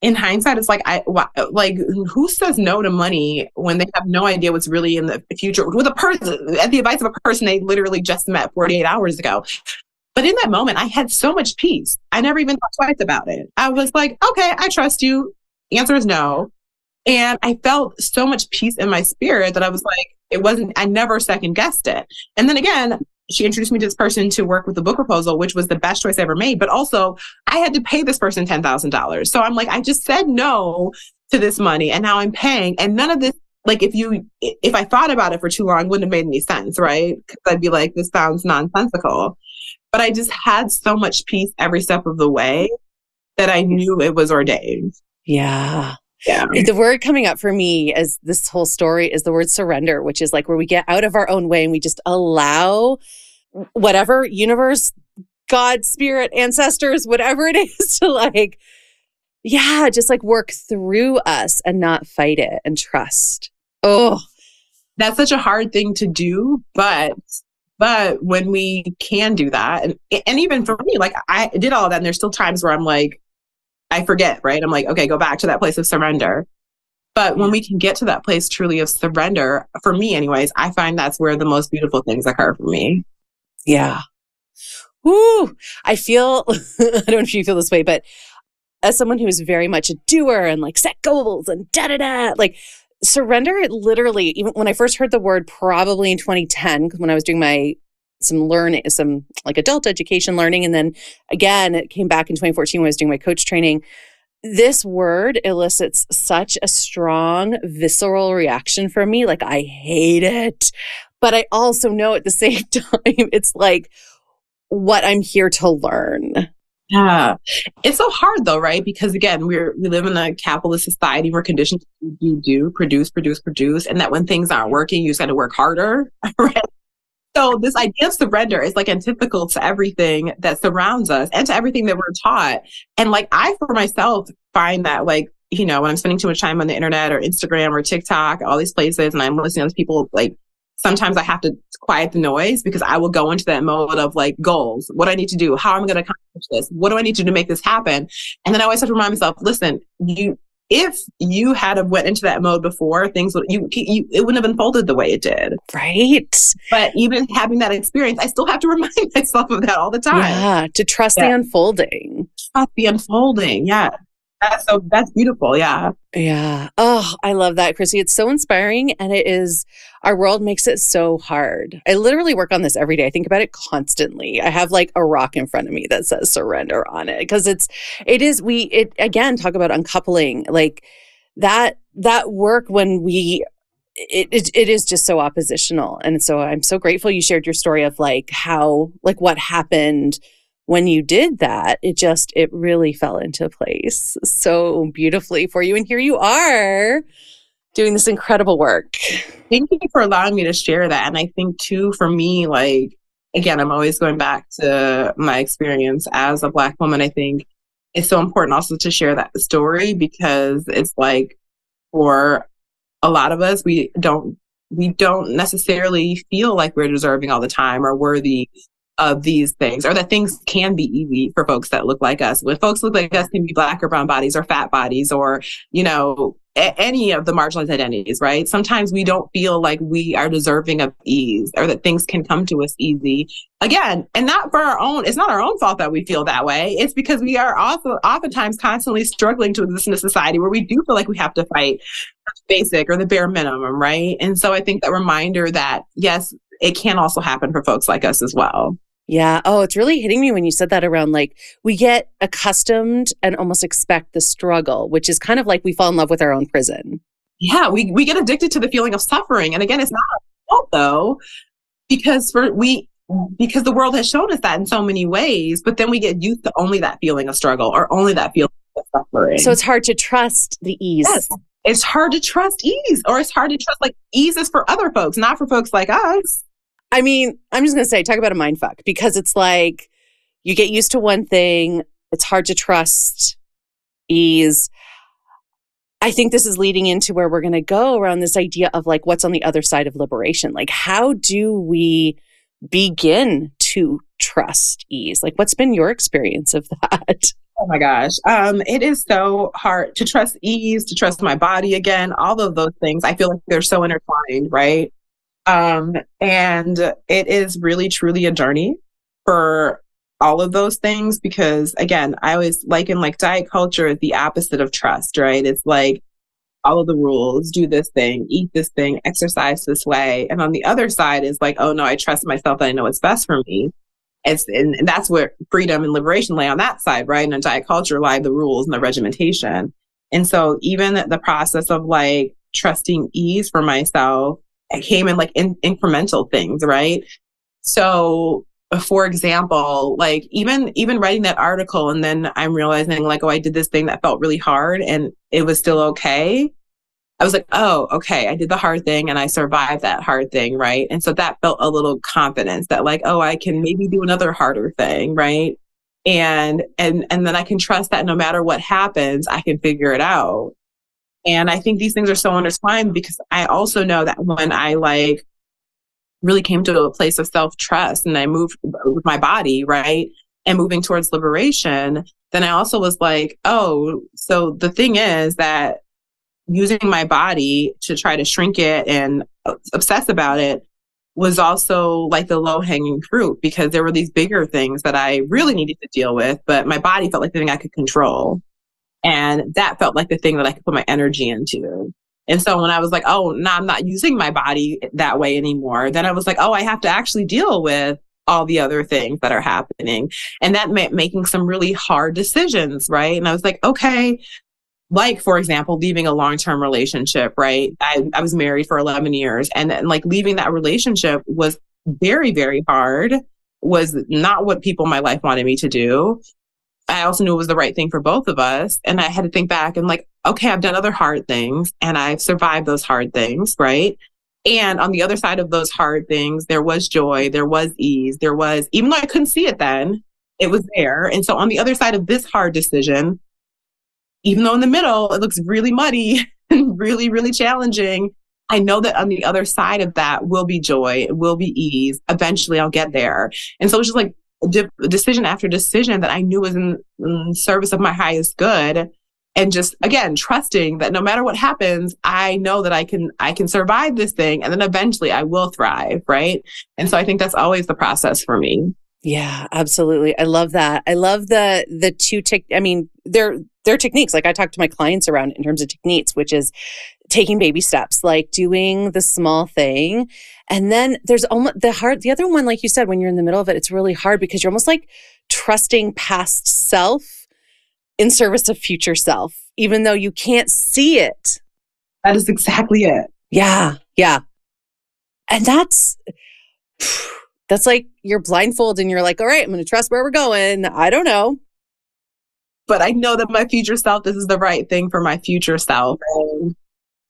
in hindsight, it's like, I like, who says no to money when they have no idea what's really in the future with a person, at the advice of a person they literally just met forty-eight hours ago. But in that moment, I had so much peace. I never even thought twice about it. I was like, okay, I trust you. Answer is no. And I felt so much peace in my spirit that I was like, it wasn't, I never second guessed it. And then again, she introduced me to this person to work with the book proposal, which was the best choice I ever made. But also I had to pay this person ten thousand dollars. So I'm like, I just said no to this money and now I'm paying. And none of this, like if you, if I thought about it for too long, wouldn't have made any sense, right? Because I'd be like, this sounds nonsensical. But I just had so much peace every step of the way that I knew it was ordained. Yeah. Yeah. The word coming up for me as this whole story is the word surrender, which is like where we get out of our own way and we just allow whatever universe, God, spirit, ancestors, whatever it is to like, yeah, just like work through us and not fight it and trust. Oh, that's such a hard thing to do. But, but when we can do that, and, and even for me, like I did all of that and there's still times where I'm like, I forget, right? I'm like, okay, go back to that place of surrender. But when we can get to that place truly of surrender, for me anyways, I find that's where the most beautiful things occur for me. Yeah. Woo! I feel, I don't know if you feel this way, but as someone who is very much a doer and like set goals and da-da-da, like surrender literally, even when I first heard the word probably in twenty ten, when I was doing my some learning, some like adult education learning. And then again, it came back in twenty fourteen when I was doing my coach training. This word elicits such a strong visceral reaction from me. Like I hate it, but I also know at the same time, it's like what I'm here to learn. Yeah. It's so hard though, right? Because again, we're, we live in a capitalist society. We're conditioned to do, do, produce, produce, produce. And that when things aren't working, you just got to work harder, right? So this idea of surrender is like antithetical to everything that surrounds us and to everything that we're taught. And like, I, for myself, find that like, you know, when I'm spending too much time on the internet or Instagram or TikTok, all these places, and I'm listening to those people, like sometimes I have to quiet the noise because I will go into that mode of like goals. What do I need to do? How am I going to accomplish this? What do I need to do to make this happen? And then I always have to remind myself, listen, you, if you had went into that mode before, things would you, you it wouldn't have unfolded the way it did, right? But even having that experience, I still have to remind myself of that all the time. Yeah, to trust yeah. the unfolding. Trust the unfolding. Yeah, that's so that's beautiful. Yeah, yeah. Oh, I love that, Chrissy. It's so inspiring, and it is. Our world makes it so hard. I literally work on this every day. I think about it constantly. I have like a rock in front of me that says surrender on it because it's, it is, we, it again, talk about uncoupling like that, that work when we, it, it, it is just so oppositional. And so I'm so grateful you shared your story of like how, like what happened when you did that. It just, it really fell into place so beautifully for you. And here you are, doing this incredible work. Thank you for allowing me to share that. And I think too, for me, like, again, I'm always going back to my experience as a Black woman. I think it's so important also to share that story because it's like, for a lot of us, we don't, we don't necessarily feel like we're deserving all the time or worthy of these things, or that things can be easy for folks that look like us. When folks look like us can be Black or brown bodies or fat bodies or, you know, a- any of the marginalized identities, right? Sometimes we don't feel like we are deserving of ease or that things can come to us easy. Again, and not for our own, it's not our own fault that we feel that way. It's because we are also oftentimes constantly struggling to exist in a society where we do feel like we have to fight for the basic or the bare minimum, right? And so I think that reminder that, yes, it can also happen for folks like us as well. Yeah. Oh, it's really hitting me when you said that around like we get accustomed and almost expect the struggle, which is kind of like we fall in love with our own prison. yeah, we, we get addicted to the feeling of suffering. And again, it's not our fault though, because for we, because the world has shown us that in so many ways, but then we get used to only that feeling of struggle or only that feeling of suffering. So it's hard to trust the ease. Yes. It's hard to trust ease, or it's hard to trust, like, ease is for other folks, not for folks like us. I mean, I'm just going to say, talk about a mind fuck, because it's like you get used to one thing. It's hard to trust ease. I think this is leading into where we're going to go around this idea of, like, what's on the other side of liberation. Like, how do we begin to trust ease? Like, what's been your experience of that? Oh my gosh. Um, it is so hard to trust ease, to trust my body again, all of those things. I feel like they're so intertwined, right? Um, and it is really, truly a journey for all of those things, because again, I always liken, like, diet culture is the opposite of trust, right? It's like all of the rules, do this thing, eat this thing, exercise this way. And on the other side is like, oh no, I trust myself, that I know what's best for me. It's, and, and that's where freedom and liberation lay on that side, right? And in diet culture lie the rules and the regimentation. And so even the process of, like, trusting ease for myself, it came in, like, in, incremental things, right? So for example, like even even writing that article, and then I'm realizing, like, oh, I did this thing that felt really hard and it was still okay. I was like, oh, okay, I did the hard thing and I survived that hard thing, right? And so that felt a little confidence that, like, oh, I can maybe do another harder thing, right? And and and then I can trust that no matter what happens, I can figure it out. And I think these things are so intertwined, because I also know that when I, like, really came to a place of self-trust and I moved with my body, right, and moving towards liberation, then I also was like, oh, so the thing is that using my body to try to shrink it and obsess about it was also, like, the low-hanging fruit, because there were these bigger things that I really needed to deal with, but my body felt like the thing I could control. And that felt like the thing that I could put my energy into. And so when I was like, oh, no, I'm not using my body that way anymore, then I was like, oh, I have to actually deal with all the other things that are happening. And that meant making some really hard decisions, right? And I was like, okay, like, for example, leaving a long-term relationship, right? I, I was married for eleven years, and, and like leaving that relationship was very, very hard, was not what people in my life wanted me to do. I also knew it was the right thing for both of us. And I had to think back and, like, okay, I've done other hard things and I've survived those hard things, right? And on the other side of those hard things, there was joy, there was ease, there was, even though I couldn't see it then, it was there. And so on the other side of this hard decision, even though in the middle, it looks really muddy and really, really challenging, I know that on the other side of that will be joy, will be ease. Eventually I'll get there. And so it was just like, decision after decision that I knew was in, in service of my highest good, and just again trusting that no matter what happens, I know that I can I can survive this thing, and then eventually I will thrive, right? And so I think that's always the process for me. Yeah, absolutely. I love that. I love the the two tech. I mean, they're they're techniques. Like I talk to my clients around in terms of techniques, which is taking baby steps, like doing the small thing. And then there's almost the hard, the other one, like you said, when you're in the middle of it, it's really hard because you're almost like trusting past self in service of future self, even though you can't see it. That is exactly it. Yeah. Yeah. And that's, that's like you're blindfolded and you're like, all right, I'm going to trust where we're going. I don't know. But I know that my future self, this is the right thing for my future self. And,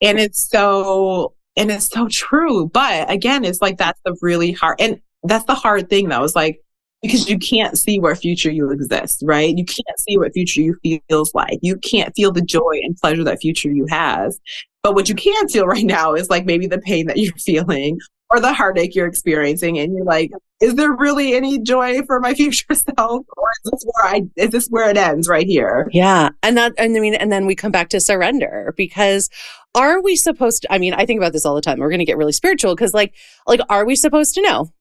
and it's so... And it's so true. But again, it's like, that's the really hard, and that's the hard thing though. It's like, because you can't see where future you exists, right? You can't see what future you feels like. You can't feel the joy and pleasure that future you has. But what you can feel right now is like maybe the pain that you're feeling or the heartache you're experiencing. And you're like, is there really any joy for my future self? Or is this where I, is this where it ends right here? Yeah. And that, and I mean, and then we come back to surrender, because are we supposed to, I mean, I think about this all the time. We're going to get really spiritual because like, like, are we supposed to know?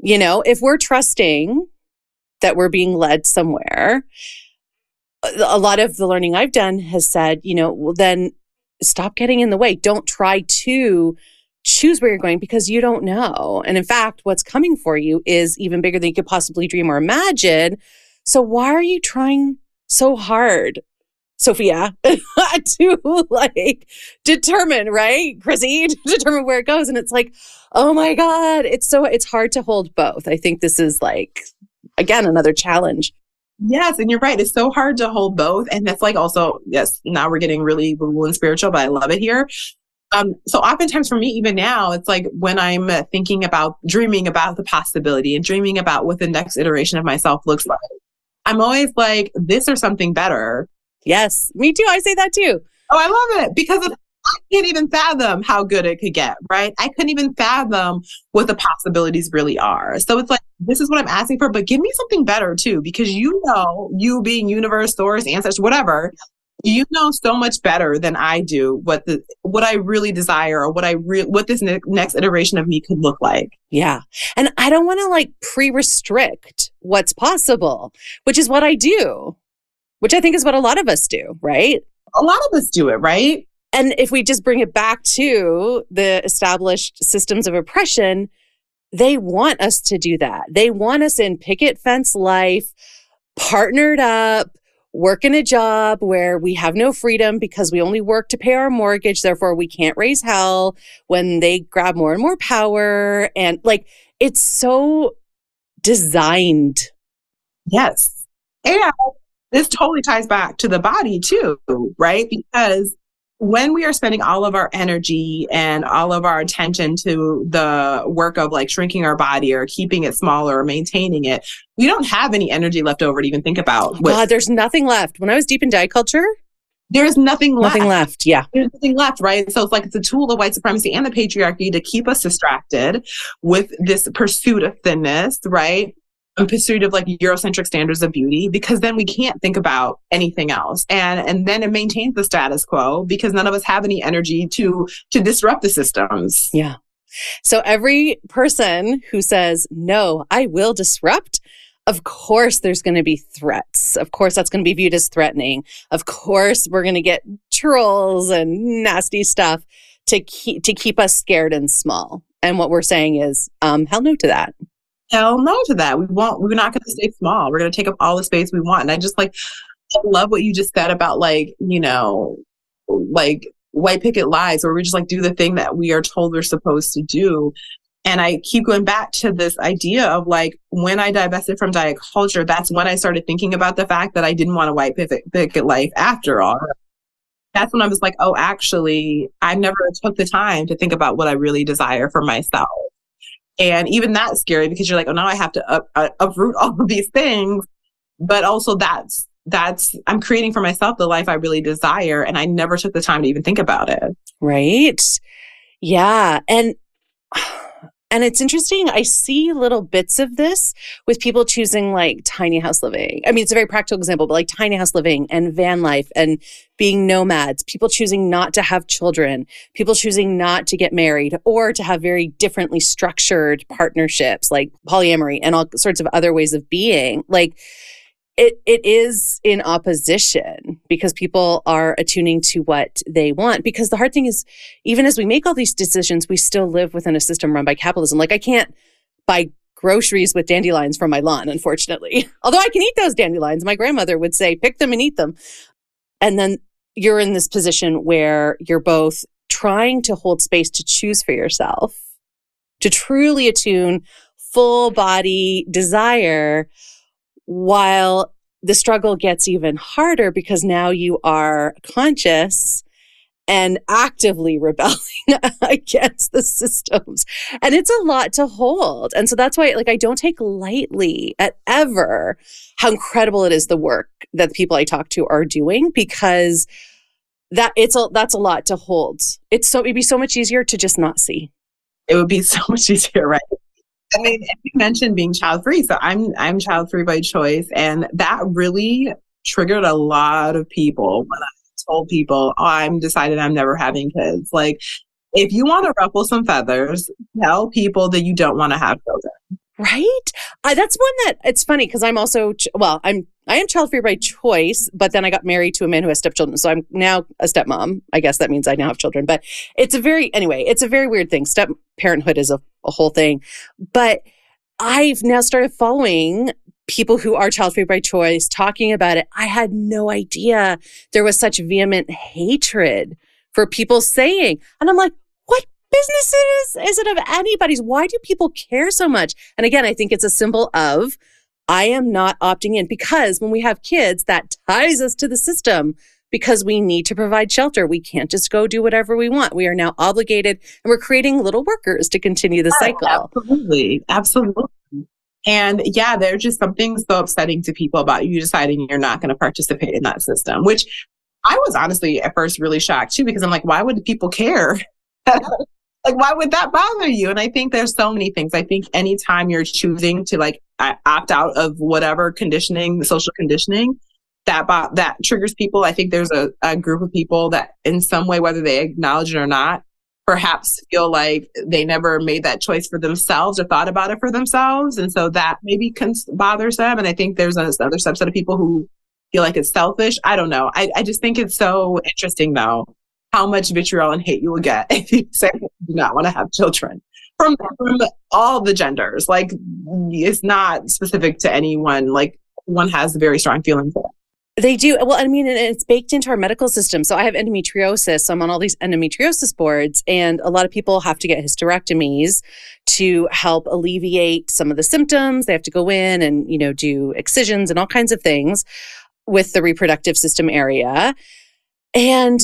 You know, if we're trusting that we're being led somewhere, a lot of the learning I've done has said, you know, well, then stop getting in the way. Don't try to choose where you're going because you don't know. And in fact, what's coming for you is even bigger than you could possibly dream or imagine. So why are you trying so hard Sophia to like determine, right, Chrissy, to determine where it goes. And it's like, oh my God, it's so, it's hard to hold both. I think this is like, again, another challenge. Yes. And you're right. It's so hard to hold both. And that's like also, yes, now we're getting really woo-woo and spiritual, but I love it here. Um, so oftentimes for me, even now, it's like when I'm thinking about dreaming about the possibility and dreaming about what the next iteration of myself looks like, I'm always like, this or something better. Yes, me too. I say that too. Oh, I love it because of, I can't even fathom how good it could get, right? I couldn't even fathom what the possibilities really are. So it's like, this is what I'm asking for, but give me something better too, because you know, you being universe, source, ancestors, whatever, you know so much better than I do what the what I really desire or what I re- what this ne- next iteration of me could look like. Yeah. And I don't want to like pre-restrict what's possible, which is what I do, which I think is what a lot of us do, right? A lot of us do it, right? And if we just bring it back to the established systems of oppression, they want us to do that. They want us in picket fence life, partnered up, working a job where we have no freedom because we only work to pay our mortgage. Therefore, we can't raise hell when they grab more and more power. And like, it's so designed. Yes. And this totally ties back to the body too, right? Because when we are spending all of our energy and all of our attention to the work of like shrinking our body or keeping it smaller or maintaining it, we don't have any energy left over to even think about. With. God, there's nothing left. When I was deep in diet culture, there's nothing left. Nothing left, yeah. There's nothing left, right? So it's like it's a tool of white supremacy and the patriarchy to keep us distracted with this pursuit of thinness, right? In pursuit of like Eurocentric standards of beauty, because then we can't think about anything else. And and then it maintains the status quo because none of us have any energy to to disrupt the systems. Yeah. So every person who says, no, I will disrupt, of course there's going to be threats. Of course that's going to be viewed as threatening. Of course we're going to get trolls and nasty stuff to keep, to keep us scared and small. And what we're saying is, um, hell no to that. Hell no to that. We won't, we're not going to stay small. We're going to take up all the space we want. And I just like, I love what you just said about like, you know, like white picket lies where we just like do the thing that we are told we're supposed to do. And I keep going back to this idea of like, when I divested from diet culture, that's when I started thinking about the fact that I didn't want a white picket life after all. That's when I was like, oh, actually, I never took the time to think about what I really desire for myself. And even that's scary because you're like, oh, now I have to up, uh, uproot all of these things. But also that's, that's, I'm creating for myself the life I really desire. And I never took the time to even think about it. Right. Yeah. And, and it's interesting. I see little bits of this with people choosing like tiny house living. I mean, it's a very practical example, but like tiny house living and van life and being nomads, people choosing not to have children, people choosing not to get married or to have very differently structured partnerships like polyamory and all sorts of other ways of being. Like it, it is in opposition because people are attuning to what they want. Because the hard thing is, even as we make all these decisions, we still live within a system run by capitalism. Like I can't buy groceries with dandelions from my lawn, unfortunately. Although I can eat those dandelions. My grandmother would say, pick them and eat them. And then you're in this position where you're both trying to hold space to choose for yourself, to truly attune full body desire, while the struggle gets even harder because now you are conscious and actively rebelling against the systems. And it's a lot to hold. And so that's why, like, I don't take lightly at ever how incredible it is the work that the people I talk to are doing, because that it's a, that's a lot to hold. It's so, it'd be so much easier to just not see. It would be so much easier, right? I mean, you mentioned being child free. So I'm, I'm child free by choice. And that really triggered a lot of people when I told people, oh, I'm decided I'm never having kids. Like, if you want to ruffle some feathers, tell people that you don't want to have children. Right? Uh, that's one that it's funny because I'm also, ch- well, I'm, I am child free by choice, but then I got married to a man who has stepchildren. So I'm now a stepmom. I guess that means I now have children, but it's a very, anyway, it's a very weird thing. Step parenthood is a, a whole thing, but I've now started following people who are child-free by choice talking about it, I had no idea there was such vehement hatred for people saying, and I'm like, what business is, is it of anybody's? Why do people care so much? And again, I think it's a symbol of, I am not opting in, because when we have kids, that ties us to the system because we need to provide shelter. We can't just go do whatever we want. We are now obligated, and we're creating little workers to continue the cycle. Oh, absolutely. Absolutely. And yeah, there's just something so upsetting to people about you deciding you're not going to participate in that system, which I was honestly at first really shocked too, because I'm like, why would people care? Like, why would that bother you? And I think there's so many things. I think anytime you're choosing to like opt out of whatever conditioning, social conditioning, that bo- that triggers people. I think there's a, a group of people that in some way, whether they acknowledge it or not, perhaps feel like they never made that choice for themselves or thought about it for themselves. And so that maybe cons- bothers them. And I think there's another subset of people who feel like it's selfish. I don't know. I, I just think it's so interesting, though, how much vitriol and hate you will get if you say you do not want to have children from, from all the genders. Like, it's not specific to anyone. Like, one has very strong feelings for it. They do. Well, I mean, it's baked into our medical system. So I have endometriosis. So I'm on all these endometriosis boards, and a lot of people have to get hysterectomies to help alleviate some of the symptoms. They have to go in and, you know, do excisions and all kinds of things with the reproductive system area. And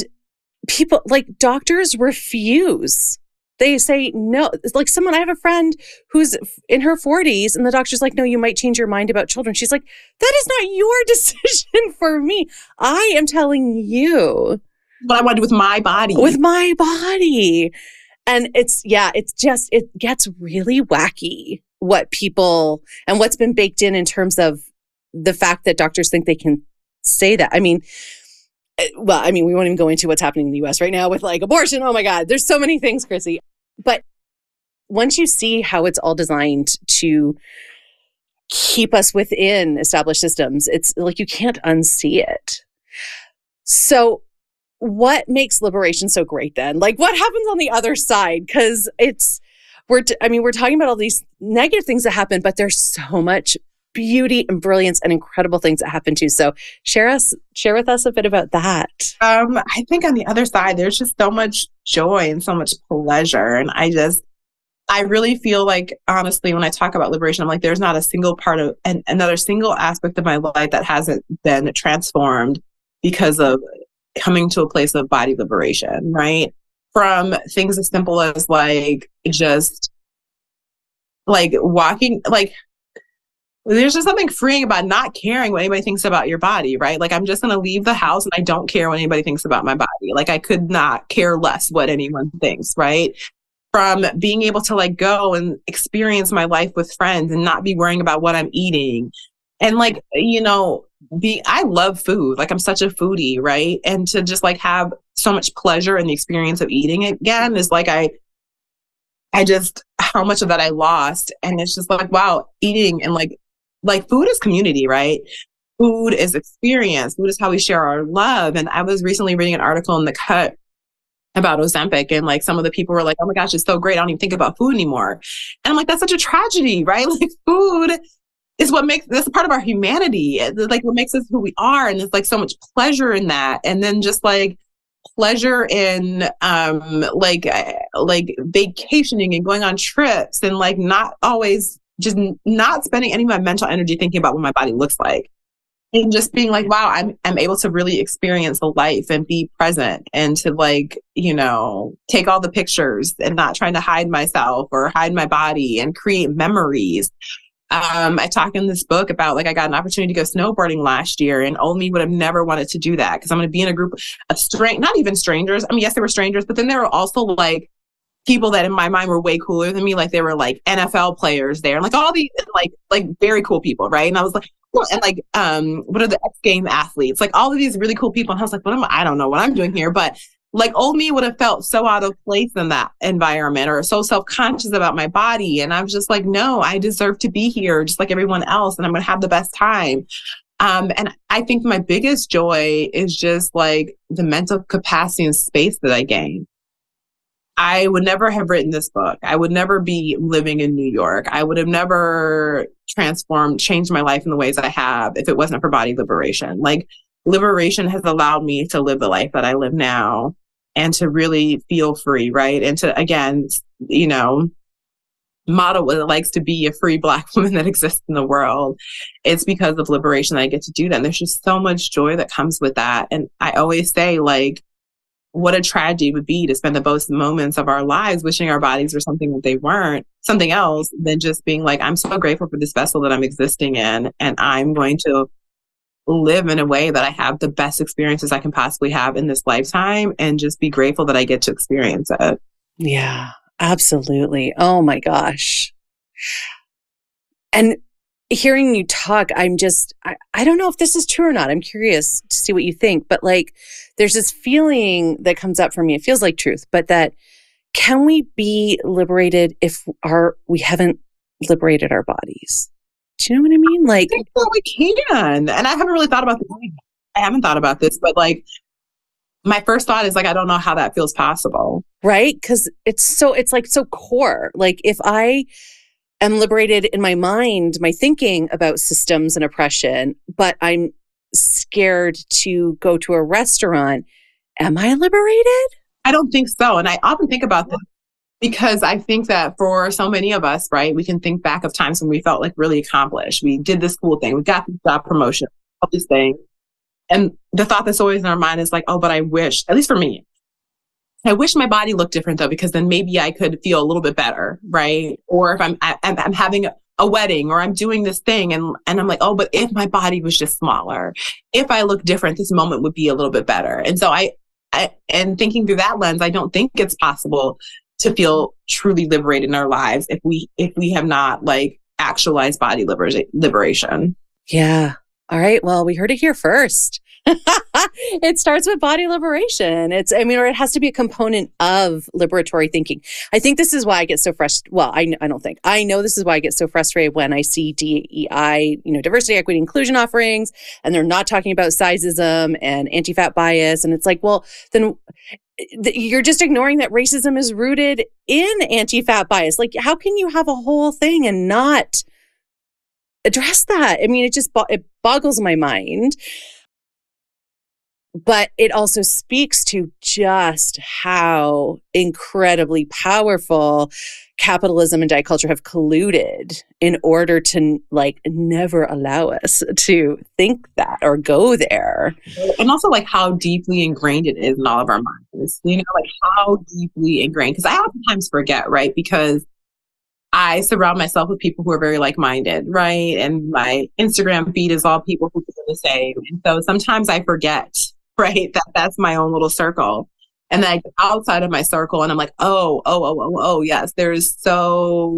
people, like, doctors refuse. They say no. It's like someone, I have a friend who's in her forties, and the doctor's like, no, you might change your mind about children. She's like, that is not your decision for me. I am telling you what I want to do with my body. With my body. And it's, yeah, it's just, it gets really wacky what people, and what's been baked in in terms of the fact that doctors think they can say that. I mean, well, I mean, we won't even go into what's happening in the U S right now with like abortion. Oh my God, there's so many things, Chrissy. But once you see how it's all designed to keep us within established systems, it's like you can't unsee it. So what makes liberation so great then? Like, what happens on the other side? Because it's, we're, t- I mean, we're talking about all these negative things that happen, but there's so much beauty and brilliance and incredible things that happen too. So share us, share with us a bit about that. Um, I think on the other side, there's just so much joy and so much pleasure. And I just, I really feel like, honestly, when I talk about liberation, I'm like, there's not a single part of, and another single aspect of my life that hasn't been transformed because of coming to a place of body liberation, right? From things as simple as like, just like walking, like, there's just something freeing about not caring what anybody thinks about your body, right? Like, I'm just going to leave the house and I don't care what anybody thinks about my body. Like, I could not care less what anyone thinks, right? From being able to like go and experience my life with friends and not be worrying about what I'm eating. And like, you know, be, I love food. Like, I'm such a foodie, right? And to just like have so much pleasure in the experience of eating again is like, I, I just, how much of that I lost. And it's just like, wow, eating and like, Like food is community, right? Food is experience. Food is how we share our love. And I was recently reading an article in The Cut about Ozempic, and like some of the people were like, oh my gosh, it's so great. I don't even think about food anymore. And I'm like, that's such a tragedy, right? Like, food is what makes, that's part of our humanity. It's like what makes us who we are. And it's like so much pleasure in that. And then just like pleasure in um, like, like vacationing and going on trips and like not always just not spending any of my mental energy thinking about what my body looks like, and just being like, wow, I'm I'm able to really experience life and be present, and to like, you know, take all the pictures and not trying to hide myself or hide my body and create memories. Um, I talk in this book about like, I got an opportunity to go snowboarding last year, and old me would have never wanted to do that because I'm going to be in a group of strange, not even strangers. I mean, yes, they were strangers, but then there were also like people that in my mind were way cooler than me. Like, they were like N F L players there, and like all these like, like very cool people. Right. And I was like, well, and like, um, what are the X game athletes? Like all of these really cool people. And I was like, what am I, I don't know what I'm doing here, but like old me would have felt so out of place in that environment or so self-conscious about my body. And I was just like, no, I deserve to be here just like everyone else. And I'm going to have the best time. Um, and I think my biggest joy is just like the mental capacity and space that I gained. I would never have written this book. I would never be living in New York. I would have never transformed, changed my life in the ways I have if it wasn't for body liberation. Like, liberation has allowed me to live the life that I live now and to really feel free, right? And to, again, you know, model what it likes to be a free Black woman that exists in the world. It's because of liberation that I get to do that. And there's just so much joy that comes with that. And I always say, like, what a tragedy it would be to spend the most moments of our lives wishing our bodies were something that they weren't, something else, than just being like, I'm so grateful for this vessel that I'm existing in, and I'm going to live in a way that I have the best experiences I can possibly have in this lifetime, and just be grateful that I get to experience it. Yeah, absolutely. Oh my gosh. And hearing you talk, I'm just, I, I don't know if this is true or not. I'm curious to see what you think, but like, there's this feeling that comes up for me. It feels like truth, but that, can we be liberated if our, we haven't liberated our bodies? Do you know what I mean? Like, I think that we can. And I haven't really thought about this. I haven't thought about this, but like, my first thought is like, I don't know how that feels possible. Right? Because it's so, it's like so core. Like, if I am liberated in my mind, my thinking about systems and oppression, but I'm scared to go to a restaurant, am I liberated? I don't think so. And I often think about this because I think that for so many of us, right, we can think back of times when we felt like really accomplished. We did this cool thing. We got this job promotion, all these things. And the thought that's always in our mind is like, oh, but I wish, at least for me, I wish my body looked different though, because then maybe I could feel a little bit better, right? Or if I'm I, I'm having a wedding or I'm doing this thing and, and I'm like, oh, but if my body was just smaller, if I look different, this moment would be a little bit better. And so I, I and thinking through that lens, I don't think it's possible to feel truly liberated in our lives if we if we have not like actualized body libera- liberation. Yeah. All right. Well, we heard it here first. It starts with body liberation. It's, I mean, or it has to be a component of liberatory thinking. I think this is why I get so frustrated. Well, I, I don't think, I know this is why I get so frustrated when I see D E I, you know, diversity, equity, inclusion offerings, and they're not talking about sizeism and anti-fat bias. And it's like, well, then th- you're just ignoring that racism is rooted in anti-fat bias. Like, how can you have a whole thing and not address that? I mean, it just, bo- it boggles my mind. But it also speaks to just how incredibly powerful capitalism and diet culture have colluded in order to like never allow us to think that or go there. And also like how deeply ingrained it is in all of our minds, you know, like how deeply ingrained, because I oftentimes forget, right? Because I surround myself with people who are very like-minded, right? And my Instagram feed is all people who do the same. And so sometimes I forget, right, that that's my own little circle. And then I get outside of my circle and I'm like, oh, oh, oh, oh, oh, yes, there is so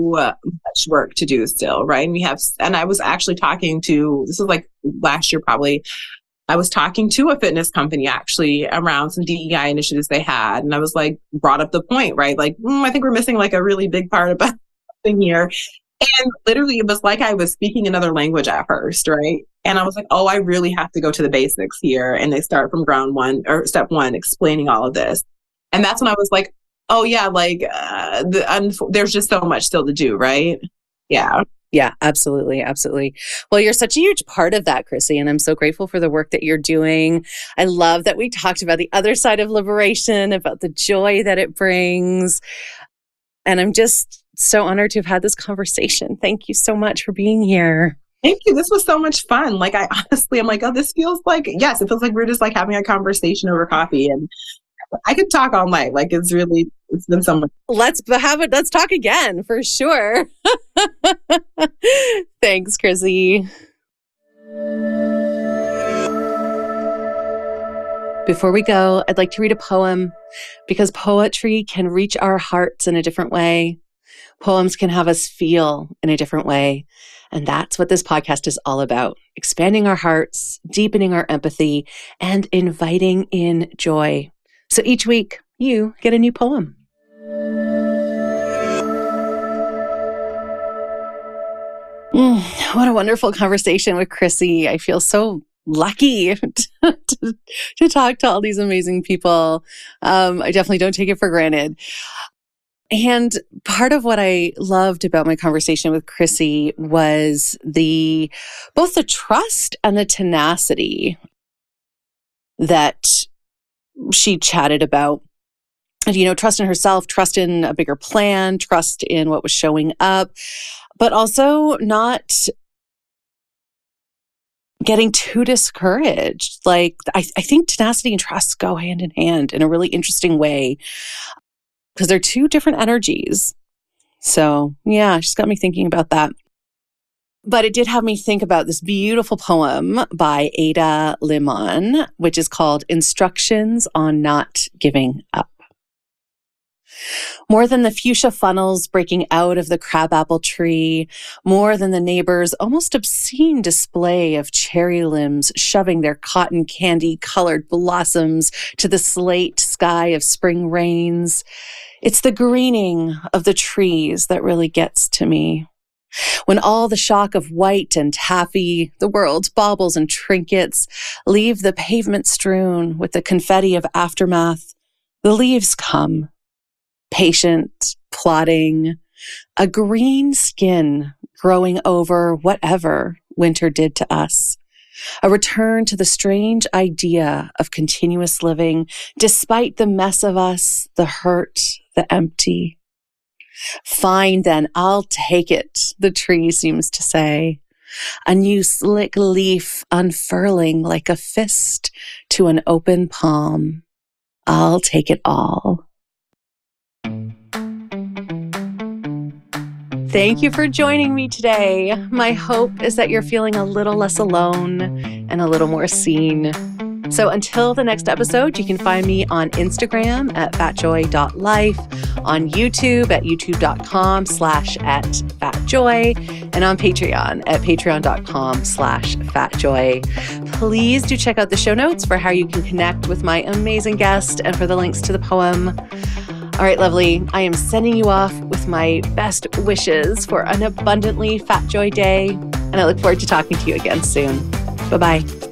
much work to do still, right? And we have, and I was actually talking to, this was like last year probably, I was talking to a fitness company actually around some D E I initiatives they had. And I was like, brought up the point, right? Like, mm, I think we're missing like a really big part about thing here. And literally it was like I was speaking another language at first, right? And I was like, oh, I really have to go to the basics here. And they start from ground one or step one, explaining all of this. And that's when I was like, oh yeah, like uh, the unf- there's just so much still to do, right? Yeah. Yeah, absolutely. Absolutely. Well, you're such a huge part of that, Chrissy, and I'm so grateful for the work that you're doing. I love that we talked about the other side of liberation, about the joy that it brings. And I'm just so honored to have had this conversation. Thank you so much for being here. Thank you. This was so much fun. Like, I honestly, I'm like, oh, this feels like, yes, it feels like we're just like having a conversation over coffee, and I could talk all night. Like, it's really, it's been so much. Let's have it. Let's talk again for sure. Thanks, Chrissy. Before we go, I'd like to read a poem, because poetry can reach our hearts in a different way. Poems can have us feel in a different way. And that's what this podcast is all about. Expanding our hearts, deepening our empathy, and inviting in joy. So each week, you get a new poem. Mm, what a wonderful conversation with Chrissy. I feel so lucky to, to, to talk to all these amazing people. Um, I definitely don't take it for granted. And part of what I loved about my conversation with Chrissy was the both the trust and the tenacity that she chatted about. And, you know, trust in herself, trust in a bigger plan, trust in what was showing up, but also not getting too discouraged. Like, I, I think tenacity and trust go hand in hand in a really interesting way, because they're two different energies. So yeah, she's got me thinking about that. But it did have me think about this beautiful poem by Ada Limon, which is called Instructions on Not Giving Up. More than the fuchsia funnels breaking out of the crabapple tree, more than the neighbor's almost obscene display of cherry limbs shoving their cotton candy-colored blossoms to the slate sky of spring rains, it's the greening of the trees that really gets to me. When all the shock of white and taffy, the world's baubles and trinkets, leave the pavement strewn with the confetti of aftermath, the leaves come. Patient, plodding, a green skin growing over whatever winter did to us. A return to the strange idea of continuous living, despite the mess of us, the hurt, the empty. Fine then, I'll take it, the tree seems to say. A new slick leaf unfurling like a fist to an open palm. I'll take it all. Thank you for joining me today. My hope is that you're feeling a little less alone and a little more seen. So until the next episode, you can find me on Instagram at fatjoy dot life, on YouTube at youtube.com slash at fatjoy, and on Patreon at patreon.com slash fatjoy. Please do check out the show notes for how you can connect with my amazing guest and for the links to the poem. All right, lovely. I am sending you off with my best wishes for an abundantly Fat Joy day, and I look forward to talking to you again soon. Bye-bye.